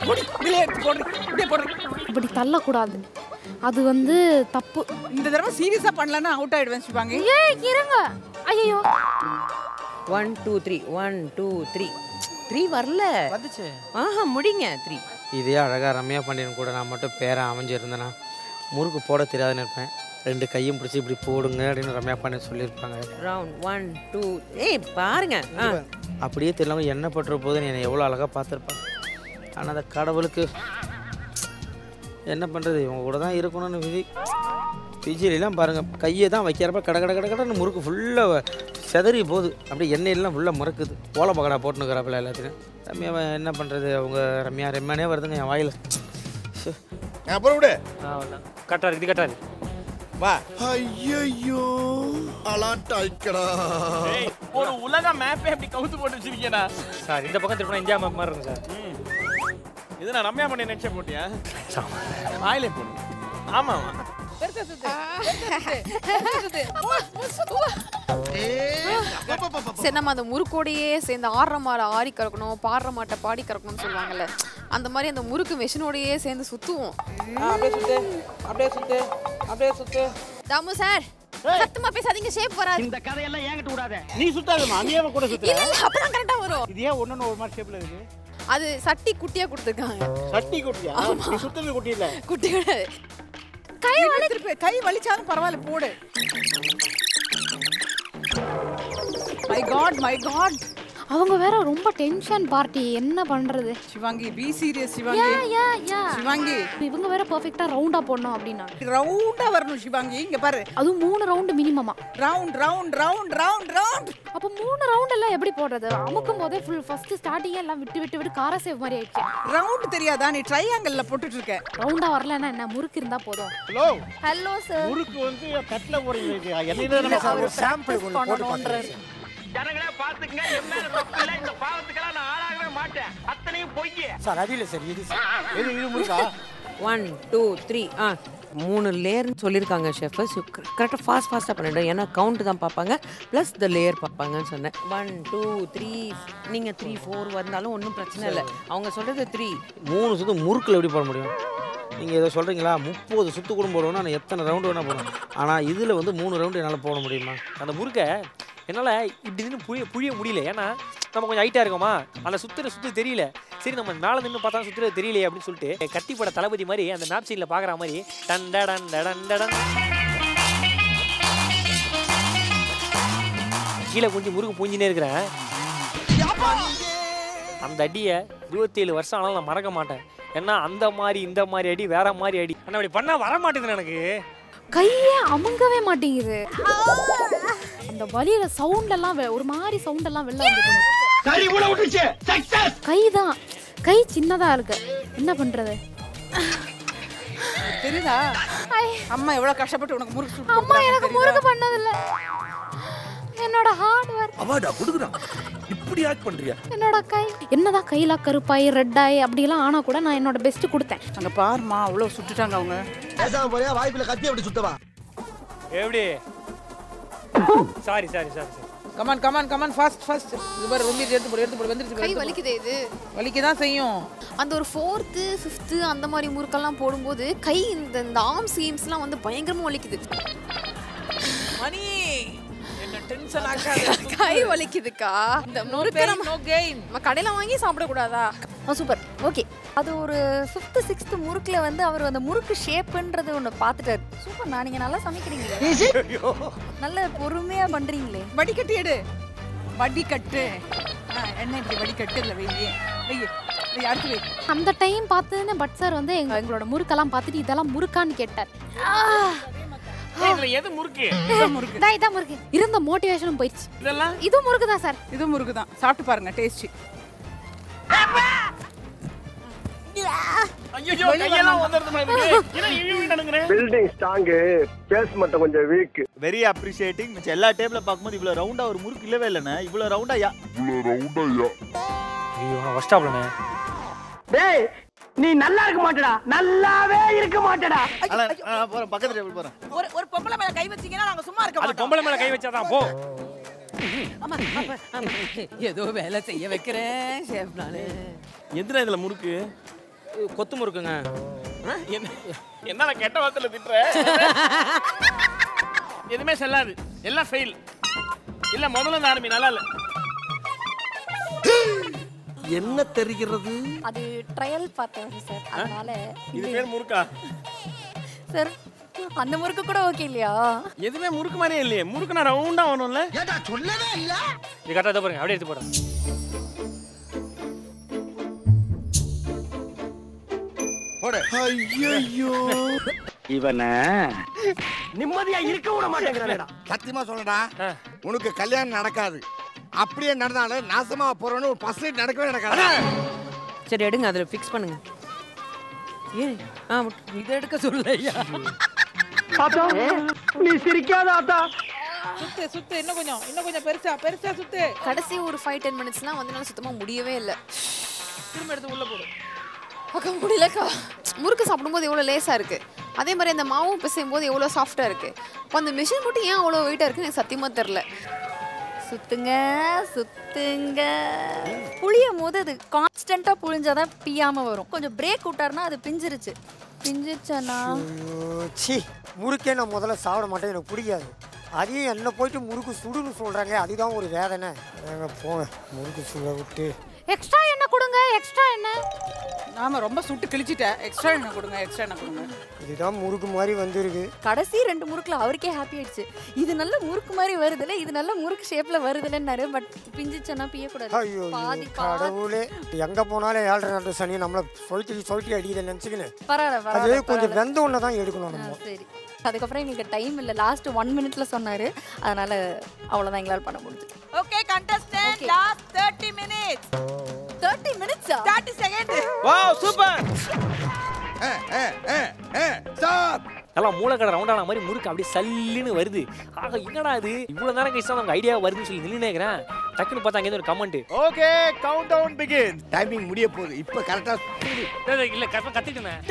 போடி அப்படியே போடு அப்படியே போடு இப்படி தள்ள கூடாது அது வந்து தப்பு இந்த தடவை சீரியஸா பண்ணலனா அவுட் ஆயிடுவேன் சிவாங்கி ஏய் கிரங்க ஐயோ one two three one two three three வரல வந்துச்சு ஆஹா முடிங்க three இதே அழகா ரம்யா பாண்டியன் கூட நான் மட்டும் பேரா அமைஞ்சு இருந்தேனா முறுக்கு போட தெரியாதுன்னு இருப்பேன் ரெண்டு கையும் பிடிச்சி இப்படி போடுங்க அப்படினு ரம்யா பாண்டியன் சொல்லிருப்பாங்க round one two ஏய் பாருங்க அப்படியே தெரியல என்ன பற்றற போது நான் எவ்வளவு அழகா பாத்துறேன் ஆனா அந்த கடவுளுக்கு என்ன பண்றது இவங்க கூட தான் இருக்கணும்னு விதி பிஜிலாம் பாருங்க கையை தான் வைக்கிறப்ப கட கட கட கடன்னு முறுக்கு ஃபுல்லாக செதறி போகுது அப்படியே எண்ணெயெல்லாம் ஃபுல்லாக மறக்குது ஓலை பக்கடா போட்டுனுக்குறாப்புல எல்லாத்தையும் ரம்யா என்ன பண்ணுறது அவங்க ரம்யா ரம்யானே வருதுங்க என் வாயில் அப்புறம் விடு கட்டாரு இது கட்டாரு வா ஐயோ அலாட்டாய்க்கடா ஒரு உலக மேப்பே அப்படி கவுத்து போட்டு வச்சிருக்கேனா சார் இந்த பக்கம் திருப்பினா இந்தியா மேப் மாதிரி இருக்கு சார் இது நான் ரம்யா பண்ணி நினைச்ச போட்டியா ஆயிலே போடு ஆமா ஆமா பெருசு சுத்து பெருசு சுத்து சரி நம்ம அந்த முறுக்கோடையே சேர்ந்து ஆடுற மாட ஆடி கறக்கணும் பாடுற மாட்டை பாடி கறக்கணும்னு சொல்லுவாங்கல்ல அந்த மாதிரி அந்த முறுக்கு மெஷினோடையே சேர்ந்து சுத்துவோம் அப்படியே சுத்து அப்படியே சுத்து அப்படியே சுத்து தாமு சார் சத்தமா பேசாதீங்க ஷேப் வராது இந்த கதை எல்லாம் ஏங்கிட்ட கூடாதே நீ சுத்தாதமா அங்கேயே கூட சுத்து இல்ல அப்பதான் கரெக்ட்டா வரும் இது ஏன் ஒண்ணு ஒரு மாதிரி ஷேப்ல இருக்கு அது சட்டி குட்டியா கொடுத்திருக்காங்க சட்டி குட்டியா இது சுத்தமே குட்டி இல்ல குட்டி இல்ல கை வலிச்சிருப்பே கை வலிச்சாலும் பரவாயில்லை போடு மை காட் மை காட் அவங்க வேற ரொம்ப டென்ஷன் பார்ட்டி என்ன பண்றது Shivangi be serious Shivangi yeah yeah yeah Shivangi இவங்க வேற பெர்ஃபெக்ட்டா ரவுண்டா போடணும் அப்படினா ரவுண்டா வரணும் சிவாங்கி இங்க பாரு அது மூணு ரவுண்ட் மினிமமா round round round round round அப்ப மூணு ரவுண்ட் எல்லாம் எப்படி போடுறது அமுக்கும் போதே ஃபுல் ஃபர்ஸ்ட் ஸ்டார்டிங் எல்லாம் விட்டு விட்டு விட்டு கார சேவ் மாதிரி ஆயிடுச்சு ரவுண்ட் தெரியாதா நீ ட்ரையாங்கிள்ல போட்டுட்டு இருக்க ரவுண்டா வரலனா என்ன முறுக்கு இருந்தா போதும் ஹலோ ஹலோ சார் முறுக்கு வந்து கட்ல போறீங்க எல்லையில நம்ம ஒரு சாம்பிள் கொண்டு போடுறோம் ஜனங்களே பாத்துக்கங்க எம்மால தப்பு இல்ல இந்த பாவத்துக்கெல்லாம் நான் ஆளாகவே மாட்டேன் அத்தனையும் பொய் சார் அதில சார் இது இது இது முருகா one two three ஆ மூணு லேயர்னு சொல்லிருக்காங்க ஷெஃப் கரெக்ட்டா ஃபாஸ்ட் ஃபாஸ்டா பண்ணிடு ஏனா கவுண்ட் தான் பாப்பாங்க ப்ளஸ் தி லேயர் பாப்பாங்கன்னு சொன்னேன் one two three நீங்க three four வந்தாலும் ஒண்ணும் பிரச்சனை இல்ல அவங்க சொல்றது three மூணு சுத்து முறுக்குல எப்படி போட முடியும் நீங்க ஏதோ சொல்றீங்களா முப்பது சுத்து கூட போடுவோம்னா நான் எத்தனை ரவுண்ட் வேணா போடுறேன் ஆனா இதுல வந்து மூணு ரவுண்ட் என்னால போட முடியுமா அந்த முறுக்க என்னால் இப்படின்னு புரிய புரிய முடியல ஏன்னா நம்ம கொஞ்சம் ஹைட்டாக இருக்கோமா அதில் சுற்றுற சுற்று தெரியல சரி நம்ம நாலு நின்று பார்த்தா சுற்றுறது தெரியலையே அப்படின்னு சொல்லிட்டு கத்திப்பட தளபதி மாதிரி அந்த மேப் சீட்டில் பார்க்குற மாதிரி டன் டன் டன் டன் கீழே கொஞ்சம் முறுக்கு பூஞ்சினே இருக்கிறேன் அந்த அடியை இருபத்தி ஏழு வருஷம் ஆனாலும் நான் மறக்க மாட்டேன் ஏன்னா அந்த மாதிரி இந்த மாதிரி அடி வேற மாதிரி அடி ஆனால் அப்படி பண்ணால் வர மாட்டேங்குது எனக்கு கையே அமுங்கவே மாட்டேங்குது அந்த வலியில சவுண்ட் எல்லாம் ஒரு மாதிரி சவுண்ட் எல்லாம் வெளில வந்துடுது கறி கூட விட்டுச்சு சக்சஸ் கை தான் கை சின்னதா இருக்கு என்ன பண்றது தெரியுதா அம்மா எவ்வளவு கஷ்டப்பட்டு உனக்கு முறுக்கு சுட்டு அம்மா எனக்கு முறுக்கு பண்ணது இல்ல என்னோட ஹார்ட் வர்க் அவாடா குடுக்குறான் இப்படி ஆட் பண்றியா என்னோட கை என்னடா கையில கருப்பாய் ரெட் ஆய் அப்படி எல்லாம் ஆனா கூட நான் என்னோட பெஸ்ட் கொடுத்தேன் அங்க பாருமா அவ்வளவு சுட்டுட்டாங்க அவங்க ஏதா போறியா வாய்ப்புல கத்தி அப்படி சுத்தவா எப்படி sorry sorry sorry come on come on come on fast fast இவர் ரொம்ப எடுத்து போடு எடுத்து போடு வந்துருச்சு கை வலிக்குதே இது வலிக்க தான் செய்யும் அந்த ஒரு fourth fifth அந்த மாதிரி முறுக்கெல்லாம் போடும்போது கை இந்த ஆர்ம் சீம்ஸ்லாம் வந்து பயங்கரமா வலிக்குது மணி என்ன டென்ஷன் ஆகாத கை வலிக்குதுக்கா இந்த முறுக்கு நம்ம நம்ம கடையில வாங்கி சாப்பிட கூடாதா சூப்பர் ஓகே அது ஒரு fifth sixth முறுக்குல வந்து அவர் அந்த முறுக்கு ஷேப்ன்றது ஒன்னு பாத்துட்டாரு சூப்பர் நான் நீங்க நல்லா சமைக்கிறீங்க நல்ல பொறுமையா பண்றீங்களே வடிகட்டி எடு வடிகட்டு என்ன இப்படி வடிகட்டு இல்ல வெய்யே வெய்யே யாருக்கு வெய் அந்த டைம் பார்த்தேனே பட் சார் வந்து எங்களோட முறுக்கெல்லாம் பார்த்துட்டு இதெல்லாம் முறுக்கான்னு கேட்டார் எது முறுக்கு? முறுக்கு தான், இதான் முறுக்கு. இருந்த மோட்டிவேஷனும் போயிடுச்சு. இதெல்லாம் இது முறுக்கு தான் சார். இது முறுக்கு தான். சாப்பிட்டு பாருங்க, டேஸ்டி. ஐயோ கையெல்லாம் வந்தறதுமா இருக்கு. என்ன இழுவி நடக்குறே? பில்டிங் ஸ்ட்ராங், பேஸ் மட்டும் கொஞ்சம் வீக். Very appreciating. மச்ச எல்லா டேபிள பாக்கும்போது இவ்ளோ ரவுண்டா ஒரு முறுக்கு இல்லவே இல்லனே. இவ்ளோ ரவுண்டா யா. இவ்ளோ ரவுண்டா யா. ஐயோ நான் ஃபர்ஸ்ட் ஆப்லனே. டேய் நீ நல்லா இருக்க மாட்டடா. நல்லாவே இருக்க மாட்டடா. நான் போறேன், பக்கத்து டேபிள் போறேன். ஒரு ஒரு பொம்பள மேல கை வச்சீங்கனா நாங்க சும்மா இருக்க மாட்டோம். அது பொம்பள மேல கை வச்சா தான் போ. அம்மா அம்மா ஏதோ வேலை செய்ய வைக்கிறேன் ஷேஃப் நானே. எதுல இதல முறுக்கு? கொத்து முறுக்குங்க. என்ன கெட்ட வார்த்தையில திட்டுற? எதுவுமே செல்லாது, எல்லாம் ஃபெயில். இல்ல முதல்ல இந்த ஆரம்பி நல்லா இல்ல. என்ன தெரிகிறது? அது ட்ரையல் பார்த்தேன் சார், அதனால. இது பேர் முறுக்கா சார்? அந்த முறுக்கு கூட ஓகே இல்லையா? எதுவுமே முறுக்கு மாதிரியே இல்லையே. முறுக்குனா ரவுண்டா வரணும்ல. ஏடா சொல்லவே இல்ல. இது கரெக்டா தான் பாருங்க, அப்படியே எடுத்து போறேன். ஐயோ இவன நிம்மதியா இருக்க விட மாட்டேங்கிறானேடா. சத்தியமா சொல்றடா, உனக்கு கல்யாணம் நடக்காது. அப்படியே நடந்தாலும் நாசமா போறேன்னு ஒரு பஸ்லேட் நடக்கவே நடக்காது. சரி எடுங்க, அதுல பிக்ஸ் பண்ணுங்க. ஏய் ஆ இத எடுக்க சொல்லையா? ஆத்தா நீ சிரிக்காத ஆத்தா. சுத்து சுத்து, இன்னும் கொஞ்சம் இன்னும் கொஞ்சம் பெருசா பெருசா சுத்து. கடைசி ஒரு ஐந்து பத்து நிமிஷம்லாம் வந்து நான் சுத்தமா முடியவே இல்ல. திரும்ப எடுத்து உள்ள போடு. அக்கா முடியலக்கா. முறுக்கு சாப்பிடும்போது எவ்வளோ லேசாக இருக்குது, அதே மாதிரி அந்த மாவும் பிசையும் போது எவ்வளோ சாஃப்டாக இருக்குது. இப்போ அந்த மிஷின் மட்டும் ஏன் அவ்வளோ வெயிட்டாக இருக்குன்னு எனக்கு சத்தியமாக தெரில. சுற்றுங்க சுற்றுங்க புளியும் போது அது கான்ஸ்டண்ட்டாக புளிஞ்சாதான் பியாமல் வரும். கொஞ்சம் பிரேக் விட்டாருன்னா அது பிஞ்சிருச்சு. பிஞ்சிருச்சாண்ணா சி முறுக்கே நான் முதல்ல சாப்பிட மாட்டேன், எனக்கு பிடிக்காது. அதையும் என்ன போயிட்டு முறுக்கு சுடுன்னு சொல்கிறாங்க, அதுதான் ஒரு வேதனை. போங்க முறுக்கு சுட விட்டு எக்ஸ்ட்ரா என்ன கொடுங்க. எக்ஸ்ட்ரா என்ன? நாம ரொம்ப சுட்டு கிழிச்சிட்டேன். எக்ஸ்ட்ரா என்ன கொடுங்க, எக்ஸ்ட்ரா என்ன கொடுங்க. இதுதான் முறுக்கு மாதிரி வந்திருக்கு. கடைசி ரெண்டு முறுக்குல அவர்க்கே ஹாப்பி ஆயிடுச்சு. இது நல்ல முறுக்கு மாதிரி வருதுல, இது நல்ல முறுக்கு ஷேப்ல வருதுலன்னாரு. பட் பிஞ்சிச்சனா பிய கூடாது. ஐயோ கடவுளே, எங்க போனாலும் ஏழரை நாள் சனி நம்மள சொல்லிட்டு சொல்லிட்டு அடிக்குது நினைச்சுக்கினே. பரவாயில்ல அதே கொஞ்சம் வெந்த உடனே தான் எடுக்கணும் நம்ம. சரி அதுக்கப்புறம் எங்களுக்கு டைம் இல்லை, லாஸ்ட் ஒன் மினிட்ல சொன்னாரு, அதனால அவ்வளோதான் எங்களால் பண்ண முடிஞ்சது. ஓகே கண்டஸ்டன்ட் லாஸ்ட் முப்பது மினிட்ஸ். முப்பது மினிட்ஸ் முப்பது செகண்ட். Wow super. ஏ ஏ ஏ ஏ ஸ்டாப். எல்லாம் மூளைக்கட ரவுண்டான மாதிரி முறுக்கு அப்படியே சல்லுன்னு வருது. ஆக என்னடா இது இவ்வளோ நேரம் கழிச்சு தான் நமக்கு ஐடியா வருதுன்னு சொல்லி நின்னுக்கிறேன். டக்குன்னு பார்த்தா அங்கே ஒரு comment. Okay count down begin. Timing முடிய போகுது இப்போ. கரெக்டாக இல்லை கரெக்டாக கற்றுக்கிட்டேன்.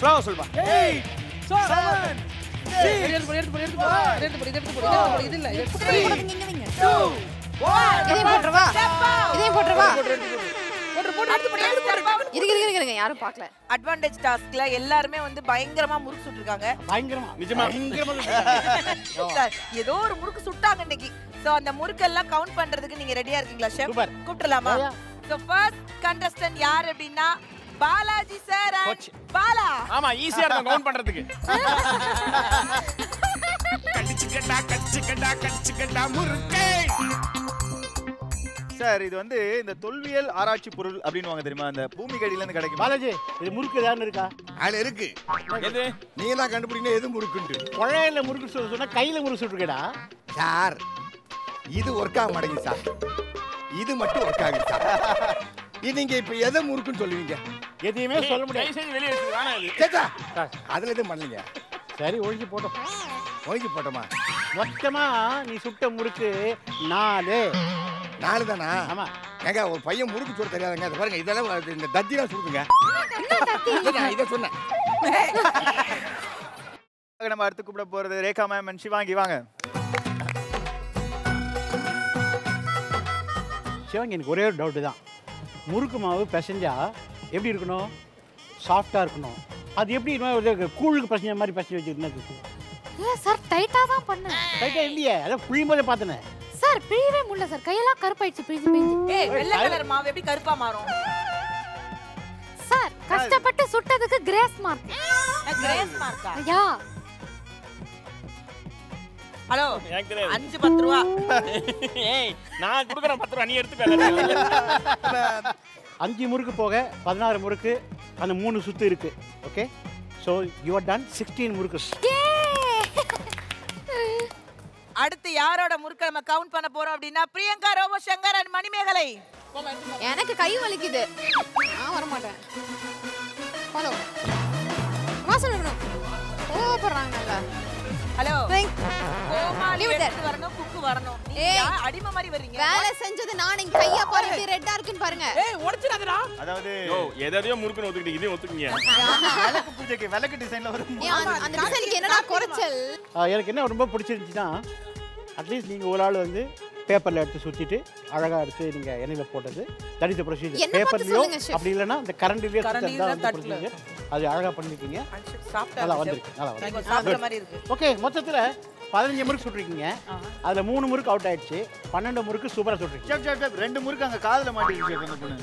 ஸ்லோவாக சொல்லுப்பா. ஏய் seven எடுத்து போடு எடுத்து போடு எடுத்து போடு எடுத்து போடு எடுத்து போடு எடுத்து போடு. இது இல்ல எடுத்து போடு. இங்க இங்க two one இதையும் போட்றவா இதையும் போட்றவா போடு போடு அடுத்து போடு அடுத்து போடு. இருக்கு இருக்கு இருக்கு யாரும் பார்க்கல. அட்வான்டேஜ் டாஸ்க்ல எல்லாரும் வந்து பயங்கரமா முறுக்கு சுட்டுட்டாங்க. பயங்கரமா நிஜமா பயங்கரமா சார். ஏதோ ஒரு முறுக்கு சுட்டாங்க இன்னைக்கு. சோ அந்த முறுக்கு எல்லாம் கவுண்ட் பண்றதுக்கு நீங்க ரெடியா இருக்கீங்களா ஷெஃப்? கூப்டலாமா? சோ ஃபர்ஸ்ட் கண்டஸ்டன்ட் யார் அப்படினா பாலாஜி சார். பாலா ஆமா ஈஸியா இருக்கும் கவுண்ட் பண்றதுக்கு. கடிச்சுக்கடா கடிச்சுக்கடா கடிச்சுக்கடா முறுக்கே சார். இது வந்து இந்த தொல்வியல் ஆராய்ச்சி பொருள் அப்படினுவாங்க தெரியுமா, அந்த பூமி கடியில இருந்து கிடைக்கும். பாலாஜி இது முறுக்கு ஏதாவது இருக்கா? ஆளே இருக்கு. எது நீ தான் கண்டுபிடிக்கணும் எது முறுக்குன்னு. கொழையில முறுக்கு சுட சொன்னா கையில முறுக்கு சுட்டுடா சார். இது வர்க் ஆக மாட்டேங்குது சார். இது மட்டும் வர்க் ஆகுது சார். நீங்க இப்ப எதை முறுக்குன்னு சொல்லுவீங்க? எதையுமே சொல்ல முடியாது. அதுல எதுவும் பண்ணலீங்க. சரி ஒழிஞ்சு போட்டோம். ஒழிஞ்சு போட்டோமா? மொத்தமா நீ சுட்ட முறுக்கு நாலு. நாலு தானா? ஆமா. ஏங்க ஒரு பையன் முறுக்கு சுட தெரியாதுங்க. அது பாருங்க இதெல்லாம் இந்த தத்தி தான் சுடுதுங்க. இதை சொன்ன நம்ம அடுத்து கூப்பிட போறது ரேகா மேம் அண்ட் சிவாங்கி. வாங்க சிவாங்கி, எனக்கு ஒரே ஒரு டவுட்டு தான். முறுக்கு மாவு பிசைஞ்சா எப்படி இருக்கணும்? சாஃப்டாக இருக்கணும். அது எப்படி கூழுக்கு பிசைஞ்ச மாதிரி பிசைஞ்சு வச்சுருந்தேன் இல்லை சார். டைட்டாக தான் பண்ணேன். டைட்டாக இல்லையே, அதான் புளியும் போதே பார்த்தேனே சார். பிழியவே முடியல சார், கையெல்லாம் கருப்பாயிடுச்சு. பிழிஞ்சு பிழிஞ்சு வெள்ளை கலர் மாவு எப்படி கருப்பாக மாறும் சார்? கஷ்டப்பட்டு சுட்டதுக்கு கிரேஸ் மார்க். கிரேஸ் மார்க்கா? ஐயா ஹலோ அஞ்சு பத்து ரூபா நான் கொடுக்குறேன். பத்து ரூபா நீ எடுத்துக்க. அஞ்சு முறுக்கு போக பதினாறு முறுக்கு, அந்த மூணு சுத்து இருக்கு. Okay so you are done sixteen முறுக்கு. அடுத்து யாரோட முறுக்க நம்ம கவுண்ட் பண்ண போறோம் அப்படினா பிரியங்கா, ரோமா சங்கர் and மணிமேகலை. எனக்கு கை வலிக்குது. நான் வர மாட்டேன். ஹலோ. வாசனவரோ. ஓ பரவாங்கல்ல. ஹலோ. கோமாளி எடுத்து வரணும், குக்கு வரணும். நீங்க அடிமை மாதிரி வர்றீங்க. வேலை செஞ்சது நான் இங்க கைய பாருங்க, இது ரெட்டா இருக்குன்னு பாருங்க. ஏய் உடைச்சிராதடா. அதாவது ஓ ஏதேதோ முறுக்குன்னு ஒதுக்கிட்டீங்க, இதையும் ஒதுக்குங்க. விளக்கு பூஜைக்கு விளக்கு டிசைன்ல வரும். அந்த டிசைனுக்கு என்னடா குறச்சல்? எனக்கு என்ன ரொம்ப பிடிச்சிருந்துச்சுனா அட்லீஸ்ட் நீங்க ஒரு ஆள் வந்து பேப்பர்ல எடுத்து சுத்திட்டு அழகா எடுத்து நீங்க எண்ணெயில போட்டது. That is the procedure. பேப்பர்லயோ அப்படி இல்லனா அந்த கரண்டிலயே தட்டதா வந்து அது அழகா பண்ணிட்டீங்க. நல்லா வந்திருக்கு. நல்லா வந்திருக்கு. சாப்பிற மாதிரி இருக்கு. ஓகே, மொத்தத்துல பதினஞ்சு முறுக்கு சுட்றீங்க. அதுல மூணு முறுக்கு அவுட் ஆயிடுச்சு. பன்னிரண்டு முறுக்கு சூப்பரா சுட்றீங்க. ஜப் ஜப் ஜப் ரெண்டு முறுக்கு அங்க காதுல மாட்டிக்கிச்சு அந்த பொண்ணு.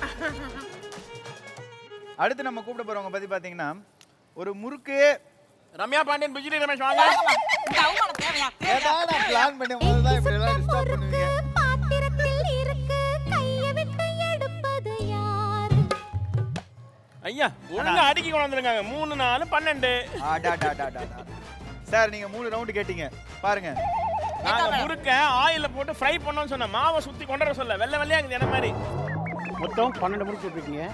அடுத்து நம்ம கூப்பிட போறவங்க பத்தி பாத்தீங்கன்னா ஒரு முறுக்கு ரம்யா பாண்டியன் பிஜிலி ரமேஷ் வாங்க. கவுமன தேவையா? ஏதாடா பிளான் பண்ணி முதல்ல இப்படி எல்லாம் டிஸ்டர்ப் பண்ணுவீங்க. பாத்திரத்தில் இருக்கு கைய விட்டு எடுப்பது யார்? ஐயா, ஒழுங்கா அடிக்கி கொண்டாந்துங்க. மூணு நாலு பன்னிரண்டு. அடடடடடா. சார் நீங்க மூணு ரவுண்ட் கேட்டிங்க. பாருங்க. நாங்க முறுக்க ஆயில்ல போட்டு ஃப்ரை பண்ணனும்னு சொன்னா மாவை சுத்தி கொண்டற சொல்ல வெள்ள வெள்ளையா இருக்கு என்ன மாதிரி. மொத்தம் பன்னிரண்டு முறுக்கு போட்டுருக்கீங்க.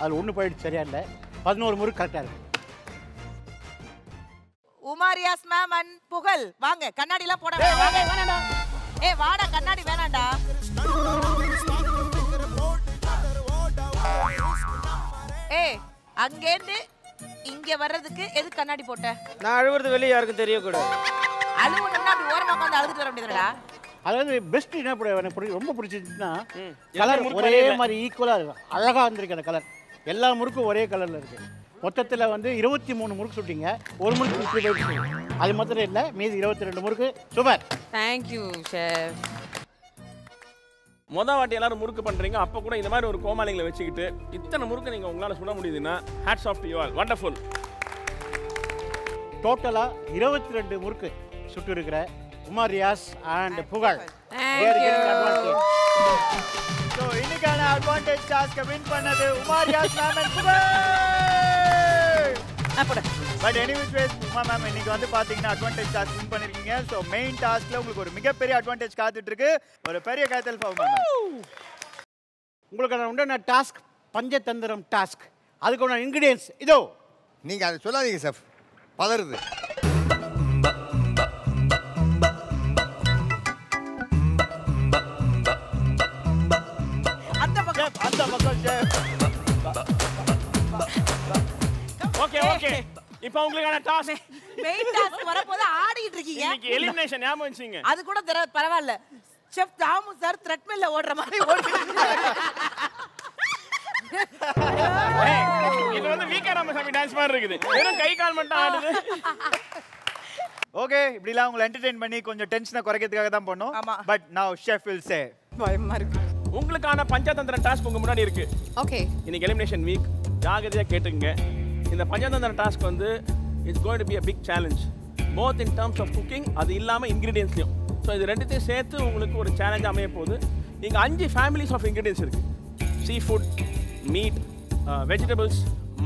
அதுல ஒன்னு போயிடுச்சு சரியா இல்ல. பதினோரு முறுக்கு கரெக்ட்டா இருக்கு. உமாரியாஸ் மேம் அண்ட் புகழ் வாங்க. கண்ணாடி எல்லாம் போட வாங்க. வேணாம்டா. ஏய் வாடா, கண்ணாடி வேணாம்டா. ஏய் அங்க இருந்து இங்க வர்றதுக்கு எது கண்ணாடி போட்ட? நான் அழுவுறது வெளிய யாருக்கும் தெரிய கூடாது. அழுவுறேன்னா அப்படி ஓரமா வந்து அழுதுட்டு வர வேண்டியதுடா. அதாவது பெஸ்ட் என்ன எனக்கு ரொம்ப பிடிச்சிருந்துனா கலர் ஒரே மாதிரி ஈக்குவலா இருக்கு. அழகா வந்திருக்கிற கலர். எல்லா முறுக்கும் ஒரே கலர்ல இருக்கு. மொத்தத்தில் வந்து இருபத்தி மூணு முறுக்கு சுட்டிங்க. ஒரு முறுக்கு சுற்றி அது மாத்திரம் இல்லை, மீதி இருபத்தி ரெண்டு முறுக்கு சூப்பர். Thank you sir. மொதல் வாட்டி எல்லாரும் முறுக்கு பண்ணுறீங்க, அப்போ கூட இந்த மாதிரி ஒரு கோமாளிங்களை வச்சுக்கிட்டு இத்தனை முறுக்கு நீங்கள் உங்களால் சுட முடியுதுன்னா hats off to you all. Wonderful. டோட்டலாக இருபத்தி ரெண்டு முறுக்கு சுட்டு இருக்கிற உமர் ரியாஸ் அண்ட் புகழ் இன்னைக்கான அட்வான்டேஜ் டாஸ்கை வின் பண்ணது Umar Riyaz and Pugazh. But any which ways Uma ma'am இன்னைக்கு வந்து பாத்தீங்கன்னா அட்வான்டேஜ் டாஸ்க் வின் பண்ணிருக்கீங்க. சோ மெயின் டாஸ்க்ல உங்களுக்கு ஒரு மிகப்பெரிய அட்வான்டேஜ் காத்துட்டு இருக்கு. ஒரு பெரிய கைத்தல் ஃபார் உமா மேம். உங்களுக்கு உண்டான டாஸ்க் பஞ்சதந்திரம் டாஸ்க். அதுக்கு உண்டான இன்கிரிடியன்ஸ் இதோ. நீங்க அதை சொல்லாதீங்க செஃப், பதறுது. அந்த பக்கம் அந்த பக்கம் செஃப். ஓகே ஓகே, இப்போ உங்களுக்கான டாஸ்க் மெயின் டாஸ்க் வர போது ஆடிட்டு இருக்கீங்க. இன்னைக்கு எலிமினேஷன் ஞாபகம் வச்சிங்க. அது கூட பரவாயில்லை செஃப். தாமு சார் த்ரெட்மில்ல ஓடுற மாதிரி ஓடுறாங்க. இது வந்து வீக்கா நம்ம சாமி டான்ஸ் மாதிரி இருக்குது. வெறும் கை கால் மட்டும் ஆடுது. ஓகே, இப்படிலாம் உங்களை என்டர்டெயின் பண்ணி கொஞ்சம் டென்ஷனை குறைக்கிறதுக்காக தான் பண்ணோம். பட் நவ செஃப் will say பயமா இருக்கு. உங்களுக்கான பஞ்சதந்திர டாஸ்க் உங்க முன்னாடி இருக்கு. ஓகே, இன்னைக்கு எலிமினேஷன் வீக், ஜாகிரதையா கேட்டுங்க. இந்த பஞ்சதந்திர டாஸ்க் வந்து it's going to be a big challenge both in terms of cooking அது இல்லாம ingredientsலயும். சோ இது ரெண்டுத்தையும் சேர்த்து உங்களுக்கு ஒரு challenge அமைய போகுது. இங்க அஞ்சு families of ingredients இருக்கு. seafood, meat, uh, vegetables,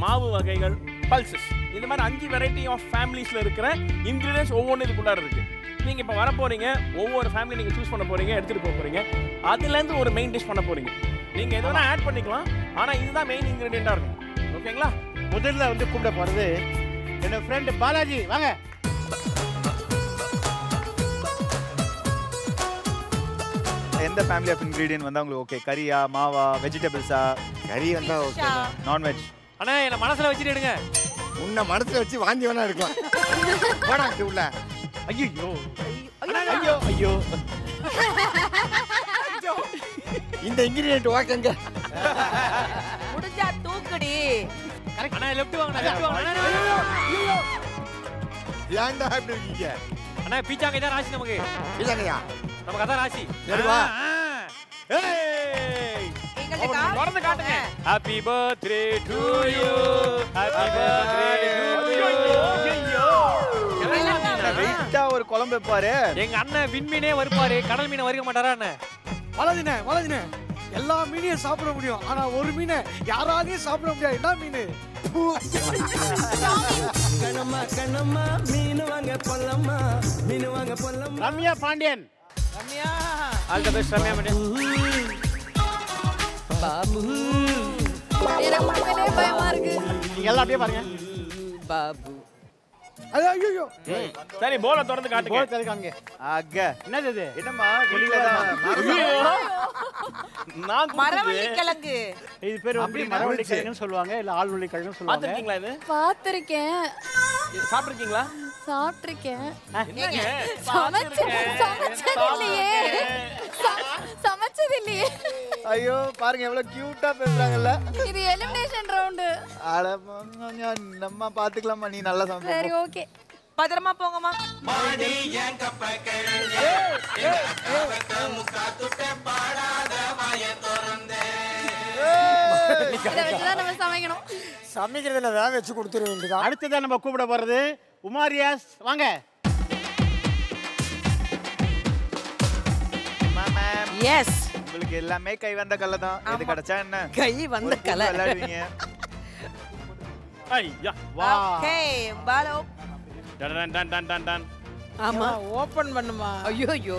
மாவு வகைகள், pulses. இந்த மாதிரி அஞ்சு variety of familiesல இருக்கிற ingredients ஒவ்வொன்னு இதுக்குள்ளார இருக்கு. நீங்க இப்ப வர போறீங்க, ஒவ்வொரு family நீங்க choose பண்ண போறீங்க, எடுத்துட்டு போக போறீங்க. அதுல இருந்து ஒரு main dish பண்ண போறீங்க. நீங்க எதுனா add பண்ணிக்கலாம், ஆனா இதுதான் main ingredient-ஆ இருக்கும். ஓகேங்களா? முதல்ல வந்து கூப்பிட போறது என்னோட ஃப்ரெண்ட் பாலாஜி வாங்க. எந்த ஃபேமிலி ஆஃப் இன்கிரிடியன்ட் வந்தா உங்களுக்கு ஓகே? கறியா, மாவா, வெஜிடபிள்ஸா? கறி வந்தா ஓகே, நான்வெஜ். அண்ணா என்ன மனசுல வச்சிட்டு எடுங்க. உன்ன மனசுல வச்சு வாந்தி வேணா எடுக்கலாம். போடா உள்ள. ஐயோ ஐயோ ஐயோ. இந்த இன்கிரிடியன்ட் ஓகேங்க. முடிஞ்சா தூக்குடி. அண்ணா லெஃப்ட் வாங்க, லெஃப்ட் வாங்க. ஐயோ ஏன்டா இப்படி இருக்கீங்க? அண்ணா பீச்சாங்க தான் ராசி நமக்கு. பீச்சாங்கயா நமக்கு அதான் ராசி. சரி வா. ஏய் எங்களுக்கு வரது காட்டுங்க. Happy birthday to you. Happy birthday to you. ஐயோ என்ன வெயிட்டா ஒரு குழம்பு பாரு. எங்க அண்ணன் விண்மீனே வறுப்பாரு, கடல் மீன் வறுக்க மாட்டாரா அண்ணா? வளதினே வளதினே. எல்லா மீனையும் சாப்பிட முடியும். ஆனா ஒரு மீனை யாராலையும் சாப்பிட முடியாது. என்ன மீன்? கனமா கனமா மீன் வாங்க போலாமா, மீன் வாங்க போலாமா. Ramya Pandian. Ramya. All the best Ramya Pandian. Babu. तेरा मुंडे பயமா இருக்கு. நீங்க எல்லாம் அப்படியே பாருங்க. பாபு. अरे यो यो सरी बोल तोड़ दे काट के बोल चल कांगे आगे ना दे दे इतना मार गोली का ना मरवली कलंगे इस पे अपनी मरवली कलंगे सुलवाएंगे लाल मरवली कलंगे सुलवाएंगे आते किंगला है पात रखे सात रखेंगला सात रखे समझ समझ दिलिए समझ दिलिए अयो पार क्या बोला क्यूटा पेपरा गला इधर एलिमिनेशन राउंड आला यार नम्मा पाती कला मनी नाला समझो वेरी ओके पदरमा पोंगा माँ मारी यंग कपड़े कपड़े मुकातुटे पारा दबाये तोरंदे इधर इधर नमः सामने करो सामने किधर लगा वेचु कुर्ते रोंड का आठ तेरा नमः कुबड़ा पड़ दे उमारियास वांगे मामा यस உங்களுக்கு எல்லாமே கை வந்த கல்ல தான். இது கடச்சா என்ன? கை வந்த கல்ல. விளையாடுவீங்க. ஐயா வா. ஓகே, பாலோ. Done done done done done. ஆமா, ஓபன் பண்ணுமா. ஐயோ ஐயோ.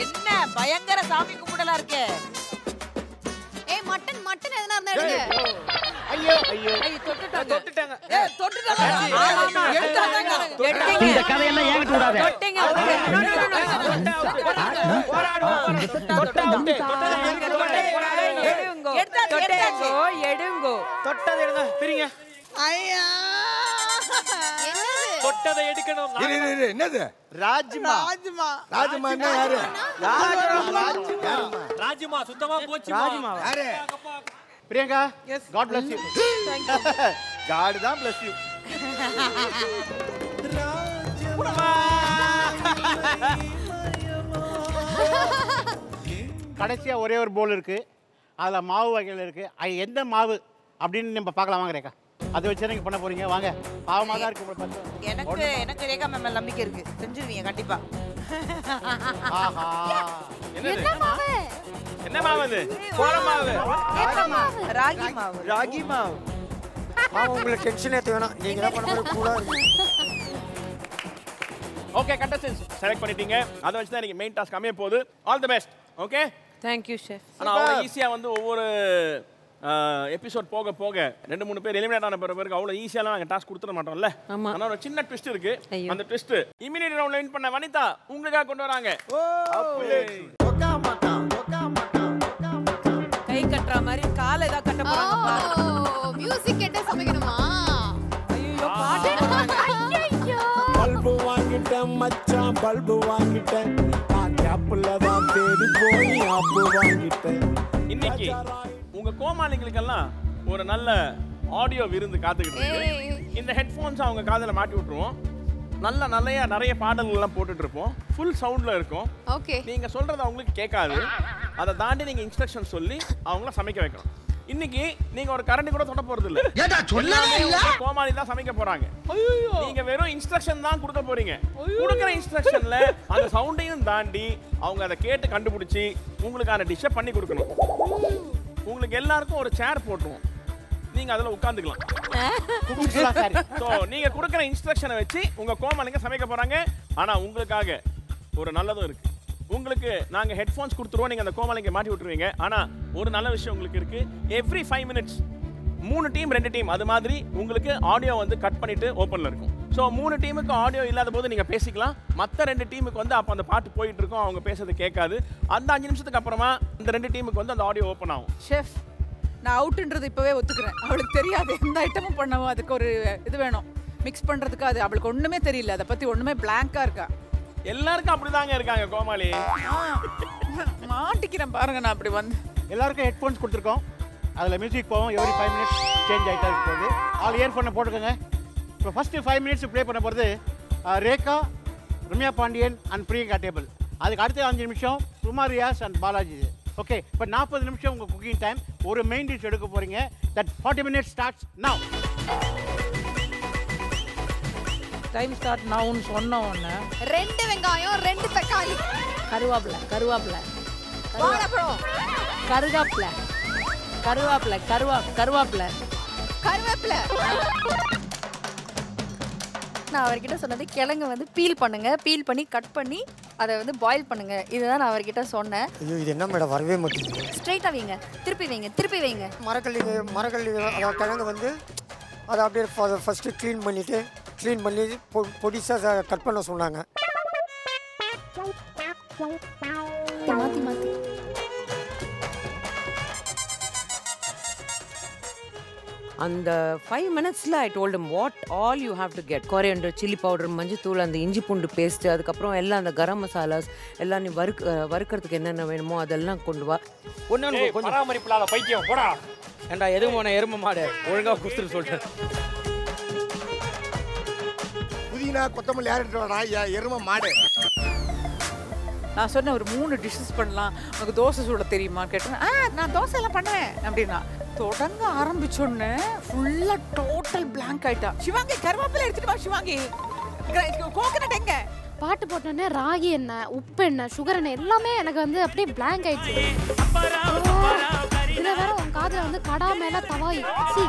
என்ன பயங்கர சாமி கும்படலா இருக்கே. ஏய் மட்டன் மட்டன் எதனா இருந்தா எடுங்க. ஐயோ ஐயோ ஐ தொட்டுட்டாங்க தொட்டுட்டாங்க. ஏய் தொட்டுட்டாங்க. ஆமா எடுத்தாங்க. எடுங்க. இந்த கதையெல்லாம் ஏங்கிட்டு விடாத. தொட்டீங்க. ஓடாடுங்க. தொட்டட்டே. தொட்டட்டே. எடுங்க. எடுங்க. எடுங்க. தொட்டதே எடுங்க. பிரிங்க. ஐயா. தொட்டதை எடுக்கணும். இரு இரு என்னது? ராஜ்மா. ராஜ்மா. ராஜ்மா என்ன யாரு? ராஜ்மா. ராஜ்மா சுத்தமா போச்சு. ராஜ்மா. யாரு? Priyanka. God bless you. Thank you. God தான் bless you. ராஜ்மா. கடைசியா ஒரே ஒரு bowl இருக்கு. அதுல மாவு வகைகள் இருக்கு. அது எந்த மாவு அப்படினு நம்ம பார்க்கலாம் வாங்க ரேகா. அது வச்சே நீங்க பண்ண போறீங்க வாங்க. பாவமா தான் இருக்கு உங்களுக்கு பச்சை. எனக்கு எனக்கு ரேகா மேம் மேல நம்பிக்கை இருக்கு. செஞ்சுவீங்க கண்டிப்பா. ஆஹா. என்ன மாவு? என்ன மாவு இது? கோர மாவு. ஏத்த மாவு. ராகி மாவு. ராகி மாவு. மாவு உங்களுக்கு டென்ஷன் ஏத்த வேணாம். நீங்க என்ன பண்ணுங்க கூலா இருக்கு. ஓகே கண்டஸ்டன்ஸ் செலக்ட் பண்ணிட்டீங்க. அத வச்சு தான் நீங்க மெயின் டாஸ்க் அமைய போகுது. All the best. Okay? Thank you chef. انا ஈஸியா வந்து ஒவ்வொரு எபிசோட் போக போக ரெண்டு மூணு பேர் எலிமினேட் ஆன பிறகு அவ்வளோ ஈஸியாலாம் நாங்கள் டாஸ்க் கொடுத்துட மாட்டோம்ல. ஆனால் ஒரு சின்ன ட்விஸ்ட் இருக்கு. அந்த ட்விஸ்ட் இமிடியேட் ரவுண்ட்ல வின் பண்ண வனிதா உங்களுக்காக கொண்டு வராங்க. கை கட்டுற மாதிரி காலை ஏதாவது கட்ட போறாங்க. மியூசிக் கேட்டே சமைக்கணுமா? ஐயோ பாட்டு ஐயோ பல்பு வாங்கிட்டேன் மச்சான் பல்பு வாங்கிட்டேன் நான் கேப்ல தான் தேடி போய் ஆப்பு வாங்கிட்டேன். இன்னைக்கு உங்க கோமாளிகளுக்கெல்லாம் ஒரு நல்ல ஆடியோ விருந்து காத்துக்கிட்டு இருக்கு. இந்த ஹெட்ஃபோன்ஸ் அவங்க காதுல மாட்டி விட்டுருவோம். நல்ல நல்லையா நிறைய பாடல்கள்லாம் போட்டுட்டு இருப்போம். ஃபுல் சவுண்ட்ல இருக்கும். ஓகே நீங்க சொல்றது அவங்களுக்கு கேட்காது. அதை தாண்டி நீங்க இன்ஸ்ட்ரக்ஷன் சொல்லி அவங்கள சமைக்க வைக்கணும். இன்னைக்கு நீங்க ஒரு கரண்டி கூட தொட போறது இல்ல. ஏடா சொல்லவே இல்ல. கோமாளி தான் சமைக்க போறாங்க. ஐயோ நீங்க வெறும் இன்ஸ்ட்ரக்ஷன் தான் கொடுக்க போறீங்க. கொடுக்கிற இன்ஸ்ட்ரக்ஷன்ல அந்த சவுண்டையும் தாண்டி அவங்க அதை கேட்டு கண்டுபிடிச்சி உங்களுக்கான டிஷ் பண்ணி கொடுக்கணும். உங்களுக்கு எல்லாருக்கும் ஒரு சேர் போடுவோம். நீங்க அதல உட்கார்ந்துக்கலாம். குடுக்குறா சார். சோ நீங்க கொடுக்கிற இன்ஸ்ட்ரக்ஷனை வச்சு உங்க கோமாளிங்க சமைக்க போறாங்க. ஆனா உங்களுக்காக ஒரு நல்லதும் இருக்கு. உங்களுக்கு நாங்க ஹெட்ஃபோன்ஸ் கொடுத்துருவோம். நீங்க அந்த கோமாளிங்க மாட்டி விட்டுருவீங்க. ஆனா ஒரு நல்ல விஷயம் உங்களுக்கு இருக்கு. எவ்ரி ஃபைவ் மினிட்ஸ் மூணு டீம் ரெண்டு டீம் அது மாதிரி உங்களுக்கு ஆடியோ வந்து கட் பண்ணிட்டு ஓப்பன்ல இருக்கும். ஸோ மூணு டீமுக்கு ஆடியோ இல்லாத போது நீங்கள் பேசிக்கலாம். மற்ற ரெண்டு டீமுக்கு வந்து அப்போ அந்த பாட்டு போயிட்டு இருக்கும். அவங்க பேசுறது கேட்காது. அந்த அஞ்சு நிமிஷத்துக்கு அப்புறமா இந்த ரெண்டு டீமுக்கு வந்து அந்த ஆடியோ ஓப்பன் ஆகும். ஷெஃப் நான் அவுட்ன்றது இப்போவே ஒத்துக்கிறேன். அவளுக்கு தெரியாது எந்த ஐட்டமும் பண்ணவும். அதுக்கு ஒரு இது வேணும் மிக்ஸ் பண்ணுறதுக்கு. அது அவளுக்கு ஒன்றுமே தெரியல. அதை பற்றி ஒன்றுமே பிளாங்காக இருக்கா. எல்லாருக்கும் அப்படிதாங்க இருக்காங்க கோமாளி. மாட்டிக்கிறேன் பாருங்க நான் அப்படி வந்து எல்லாருக்கும் ஹெட்ஃபோன்ஸ் கொடுத்துருக்கோம். அதில் மியூசிக் போவோம். எவ்ரி ஃபைவ் மினிட்ஸ் சேஞ்ச் ஆகிட்டா இருக்கிறது. ஆல் இயர்ஃபோனை போட்டுக்கோங்க. இப்போ ஃபஸ்ட்டு ஃபைவ் மினிட்ஸ் ப்ளே பண்ண போகிறது ரேகா, ரம்யா பாண்டியன் அண்ட் பிரியங்கா டேபிள். அதுக்கு அடுத்த அஞ்சு நிமிஷம் சுமார் ரியாஸ் அண்ட் பாலாஜி. ஓகே, இப்போ நாற்பது நிமிஷம் உங்கள் குக்கிங் டைம். ஒரு மெயின் டிஷ் எடுக்க போகிறீங்க. That forty minutes starts now. Time start நவுன்னு சொன்ன ஒன்று ரெண்டு வெங்காயம், ரெண்டு தக்காளி, கருவேப்பிலை, கருவேப்பிலை, வாழைப்பழம், கருகாப்பிலை, கருவேப்பிலை, கருவா கருவேப்பிலை கருவேப்பிலை நான் அவர்கிட்ட சொன்னது கிழங்கு வந்து பீல் பண்ணுங்க, பீல் பண்ணி கட் பண்ணி அதை வந்து பாயில் பண்ணுங்க. இதுதான் நான் அவர்கிட்ட சொன்னேன். ஐயோ, இது என்ன மேடம் வரவே மாட்டேங்குது. ஸ்ட்ரைட்டாக வைங்க, திருப்பி வைங்க, திருப்பி வைங்க. மரக்கல்லி மரக்கல்லி கிழங்கு வந்து அதை அப்படியே ஃபஸ்ட்டு க்ளீன் பண்ணிவிட்டு க்ளீன் பண்ணி பொ பொடிசாக கட் பண்ண சொன்னாங்க. மாற்றி மாற்றி அந்த ஃபைவ் மினிட்ஸில் I told him what all you have to get. Coriander, chilli powder, மஞ்சத்தூள், அந்த இஞ்சி பூண்டு பேஸ்ட்டு, அதுக்கப்புறம் எல்லாம் அந்த கரம் மசாலாஸ் எல்லாம் நீ வறுக் வறுக்கிறதுக்கு என்னென்ன வேணுமோ அதெல்லாம் கொண்டு வா. ஒன்று கொஞ்சம் பராமரிப்பில்லாத பைத்தியம் போடா ஏண்டா எதுவும் போன எரும மாடு ஒழுங்காக கொடுத்துட்டு சொல்கிறேன். புதினா கொத்தமல்லி யார் எடுத்துடா எரும மாடு. நான் சொன்னேன் ஒரு மூணு டிஷ்ஷஸ் பண்ணலாம், உனக்கு தோசை சுட தெரியுமா கேட்டேன். ஆ, நான் தோசை எல்லாம் பண்ணுவேன் அப்படின்னா தொடங்க ஆரம்பிச்சோன்னு ஃபுல்லா டோட்டல் பிளாங்க் ஆயிட்டா. சிவாங்கி கருவேப்பிலை எடுத்துட்டு வா, சிவாங்கி கோகனட் எங்க, பாட்டு போட்டோன்னே ராகி என்ன, உப்பு என்ன, சுகர் என்ன, எல்லாமே எனக்கு வந்து அப்படியே பிளாங்க் ஆயிடுச்சு. இதில் வேற உன் காதில் வந்து கடா மேல தவாய், சி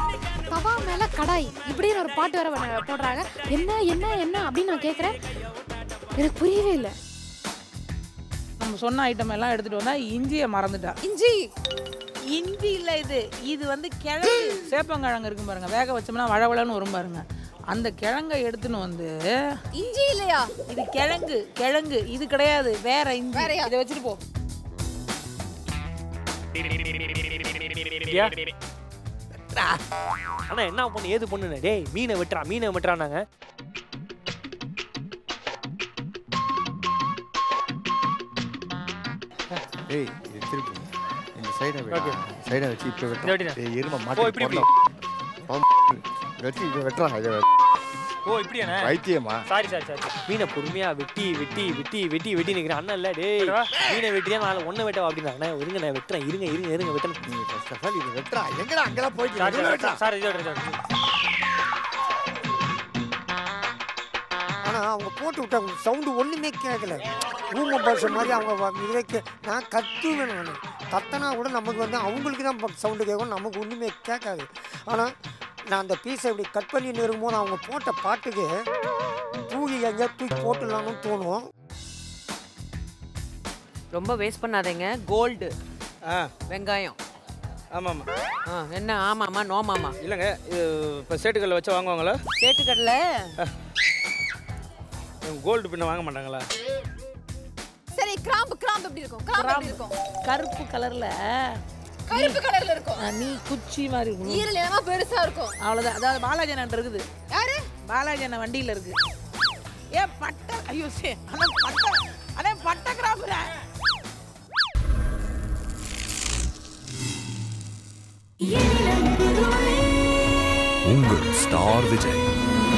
தவா மேல கடாய் இப்படின்னு ஒரு பாட்டு வேற போடுறாங்க. என்ன என்ன என்ன அப்படின்னு நான் கேட்குறேன், எனக்கு புரியவே இல்லை. நம்ம சொன்ன ஐட்டம் எல்லாம் எடுத்துட்டு வந்தா இஞ்சியை மறந்துட்டா. இஞ்சி இஞ்சி இல்லை, இது இது வந்து கிழங்கு, சேப்பங்கிழங்கு இருக்கும் பாருங்க, வேக வச்சோம்னா வழவழன்னு வரும் பாருங்க, அந்த கிழங்கை எடுத்துன்னு வந்து இஞ்சி இல்லையா, இது கிழங்கு கிழங்கு இது கிடையாது, வேற இஞ்சி, இதை வச்சுட்டு போ. ஆனா என்ன பொண்ணு ஏது பொண்ணுன்னு டேய் மீனை வெட்டுறா மீனை வெட்டுறானாங்க. ஏய் எடுத்துட்டு சைடா வெட்டு, சைடா வெட்டி இப்ப வெட்டு. ஏய் எரும மாட்டே போடலாம். வெட்டி இத வெட்டறா இத. ஓ இப்படியானே. வைத்தியமா. Sorry sorry sorry. மீனை பொறுமையா வெட்டி வெட்டி வெட்டி வெட்டி வெட்டி நிக்கிற அண்ணா இல்ல டேய். மீனை வெட்டியா நான் ஒண்ணே வெட்டவா அப்படினானே. இருங்க நான் வெட்டறேன். இருங்க இருங்க இருங்க வெட்டறேன். நீ ஃபர்ஸ்ட் ஆஃப் ஆல் இத வெட்டறா. எங்கடா அங்கடா போயிட்டு வெட்டறா. சாரி இத வெட்டறா. ஆனா அவங்க போட்டு விட்டாங்க சவுண்ட் ஒண்ணுமே கேட்கல. ஊம பாஷ மாதிரி அவங்க இதுக்கு நான் கத்துவேன் நானு. கத்தனா கூட நமக்கு வந்து அவங்களுக்கு தான் சவுண்டு கேட்கும், நமக்கு ஒன்றுமே கேட்காது. ஆனால் நான் அந்த பீஸை இப்படி கட் பண்ணி நிறும்போது அவங்க போட்ட பாட்டுக்கு தூக்கி எங்கேயா தூக்கி போட்டுடலாம்னு தோணும். ரொம்ப வேஸ்ட் பண்ணாதீங்க. கோல்டு, வெங்காயம், ஆமாம் ஆ என்ன ஆமாம்மா நோமாமா இல்லைங்க, இப்போ சேட்டுக்கடலை வச்சு வாங்குவாங்களா? சேட்டுக்கடலை கோல்டு பின்ன வாங்க மாட்டாங்களா? சரி, கிராம்பு கிராம்பு எப்படி இருக்கும்? கிராம்பு எப்படி இருக்கும்? கருப்பு கலர்ல, கருப்பு கலர்ல இருக்கும். நீ குச்சி மாதிரி இருக்கும். நீர் இல்லமா பெருசா இருக்கும். அவ்வளவுதான். அதாவது பாலாஜி அண்ணன் இருக்குது. யாரு? பாலாஜி அண்ணன் வண்டியில இருக்கு. ஏ பட்டை, ஐயோ சே, அட பட்டை, அட பட்டை கிராம்புடா. உங்கள் ஸ்டார் விஜய்.